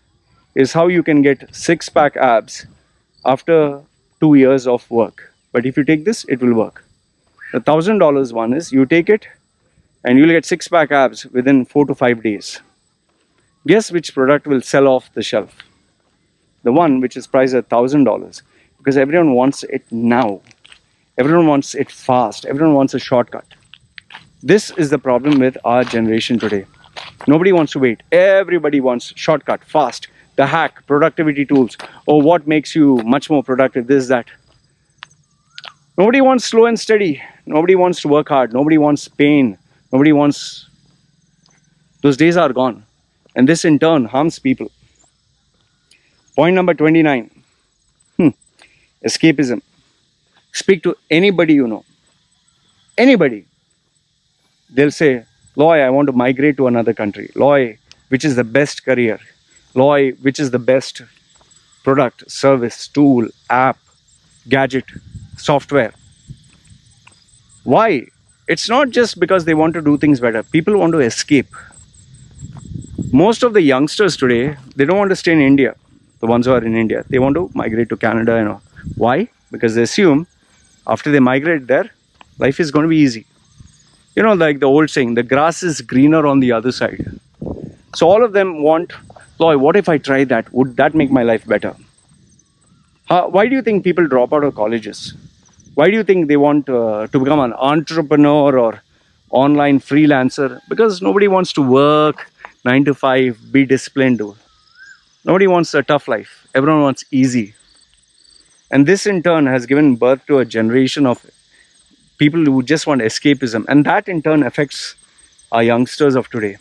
is how you can get six-pack abs after 2 years of work. But if you take this, it will work. The $1,000 one is you take it and you'll get six-pack abs within 4 to 5 days. Guess which product will sell off the shelf? The one which is priced at $1,000, because everyone wants it now. Everyone wants it fast. Everyone wants a shortcut. This is the problem with our generation today. Nobody wants to wait. Everybody wants shortcut, fast, the hack, productivity tools, or what makes you much more productive, this, that. Nobody wants slow and steady. Nobody wants to work hard. Nobody wants pain. Nobody wants... Those days are gone. And this in turn harms people. Point number 29. Escapism. Speak to anybody you know. Anybody. They'll say, Loy, I want to migrate to another country. Loy, which is the best career? Loy, which is the best product, service, tool, app, gadget, software? Why? It's not just because they want to do things better. People want to escape. Most of the youngsters today, they don't want to stay in India. The ones who are in India, they want to migrate to Canada and all. Why? Because they assume after they migrate there, life is going to be easy. You know, like the old saying, the grass is greener on the other side. So all of them want, Loy, what if I try that? Would that make my life better? Why do you think people drop out of colleges? Why do you think they want to become an entrepreneur or online freelancer? Because nobody wants to work 9 to 5, be disciplined. Nobody wants a tough life. Everyone wants easy. And this in turn has given birth to a generation of people who just want escapism. And that in turn affects our youngsters of today.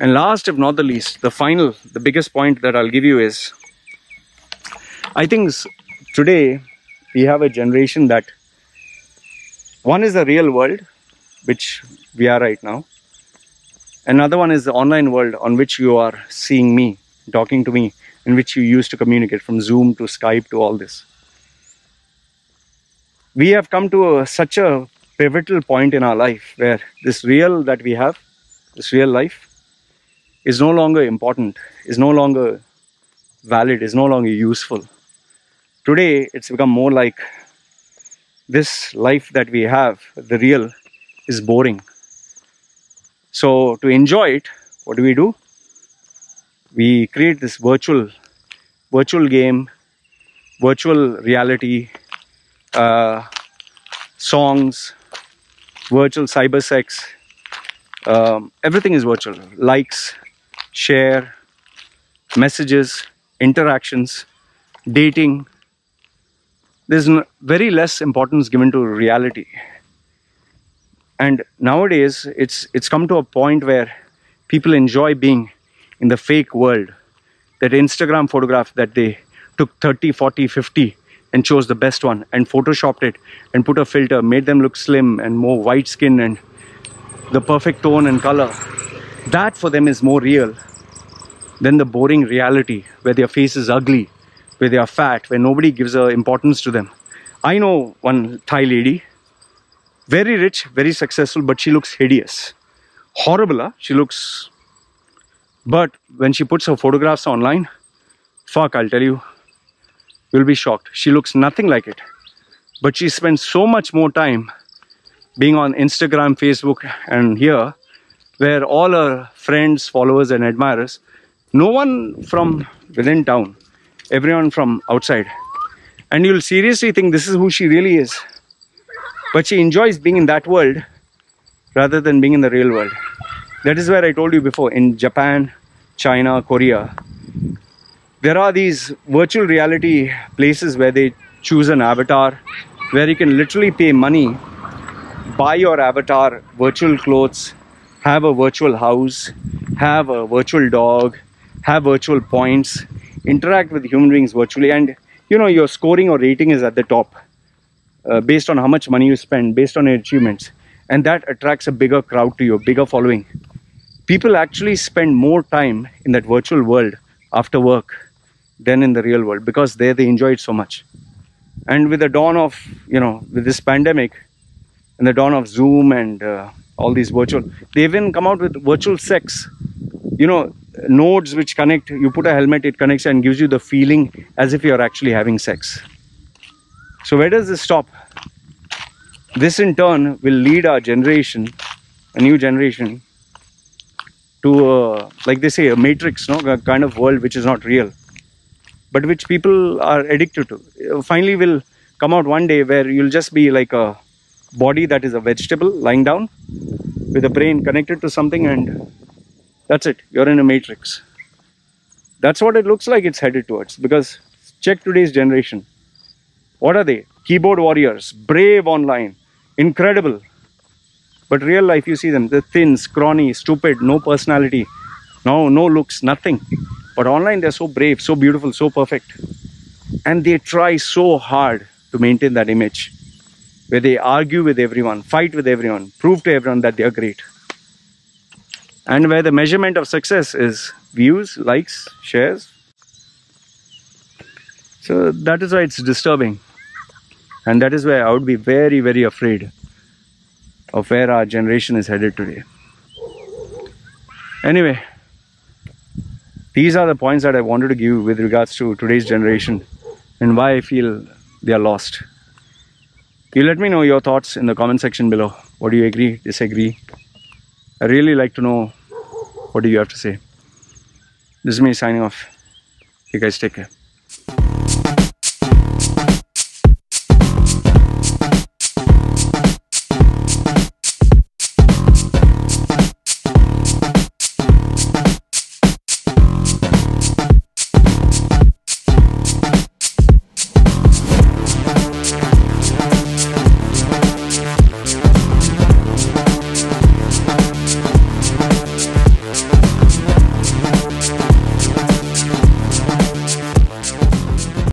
And last, if not the least, the final, the biggest point that I'll give you is, I think today we have a generation that, one is the real world, which we are right now. Another one is the online world on which you are seeing me, talking to me, in which you used to communicate from Zoom to Skype to all this. We have come to such a pivotal point in our life where this real that we have, this real life, is no longer important, is no longer valid, is no longer useful. Today, it's become more like this life that we have, the real, is boring. So to enjoy it, what do? We create this virtual game, virtual reality, songs, virtual cyber sex, everything is virtual. Likes, share, messages, interactions, dating. There's very less importance given to reality. And nowadays, it's come to a point where people enjoy being in the fake world. That Instagram photograph that they took 30, 40, 50 and chose the best one and photoshopped it and put a filter, made them look slim and more white skin and the perfect tone and color. That for them is more real than the boring reality where their face is ugly, where they are fat, where nobody gives importance to them. I know one Thai lady, very rich, very successful, but she looks hideous. Horrible, huh? She looks... But when she puts her photographs online, fuck, I'll tell you, you'll be shocked. She looks nothing like it. But she spends so much more time being on Instagram, Facebook, and here, where all her friends, followers, and admirers, no one from within town, everyone from outside. And you'll seriously think this is who she really is. But she enjoys being in that world rather than being in the real world. That is where I told you before, in Japan, China, Korea, there are these virtual reality places where they choose an avatar, where you can literally pay money, buy your avatar, virtual clothes, have a virtual house, have a virtual dog, have virtual points, interact with human beings virtually, and you know your scoring or rating is at the top. Based on how much money you spend, based on your achievements. And that attracts a bigger crowd to you, a bigger following. People actually spend more time in that virtual world after work than in the real world because there they enjoy it so much. And with the dawn of, you know, with this pandemic and the dawn of Zoom and all these virtual, they even come out with virtual sex. You know, nodes which connect. You put a helmet, it connects and gives you the feeling as if you're actually having sex. So where does this stop? This in turn will lead our generation, a new generation, to like they say, a matrix, no, a kind of world which is not real, but which people are addicted to. Finally will come out one day where you'll just be like a body that is a vegetable lying down with a brain connected to something, and that's it. You're in a matrix. That's what it looks like it's headed towards, because check today's generation. What are they? Keyboard warriors, brave online, incredible. But real life, you see them, they're thin, scrawny, stupid, no personality, no looks, nothing. But online, they're so brave, so beautiful, so perfect. And they try so hard to maintain that image, where they argue with everyone, fight with everyone, prove to everyone that they are great. And where the measurement of success is views, likes, shares. So that is why it's disturbing. And that is why I would be very, very afraid of where our generation is headed today. Anyway, these are the points that I wanted to give with regards to today's generation and why I feel they are lost. You let me know your thoughts in the comment section below. What do you agree, disagree? I really like to know what do you have to say. This is me signing off. You guys take care.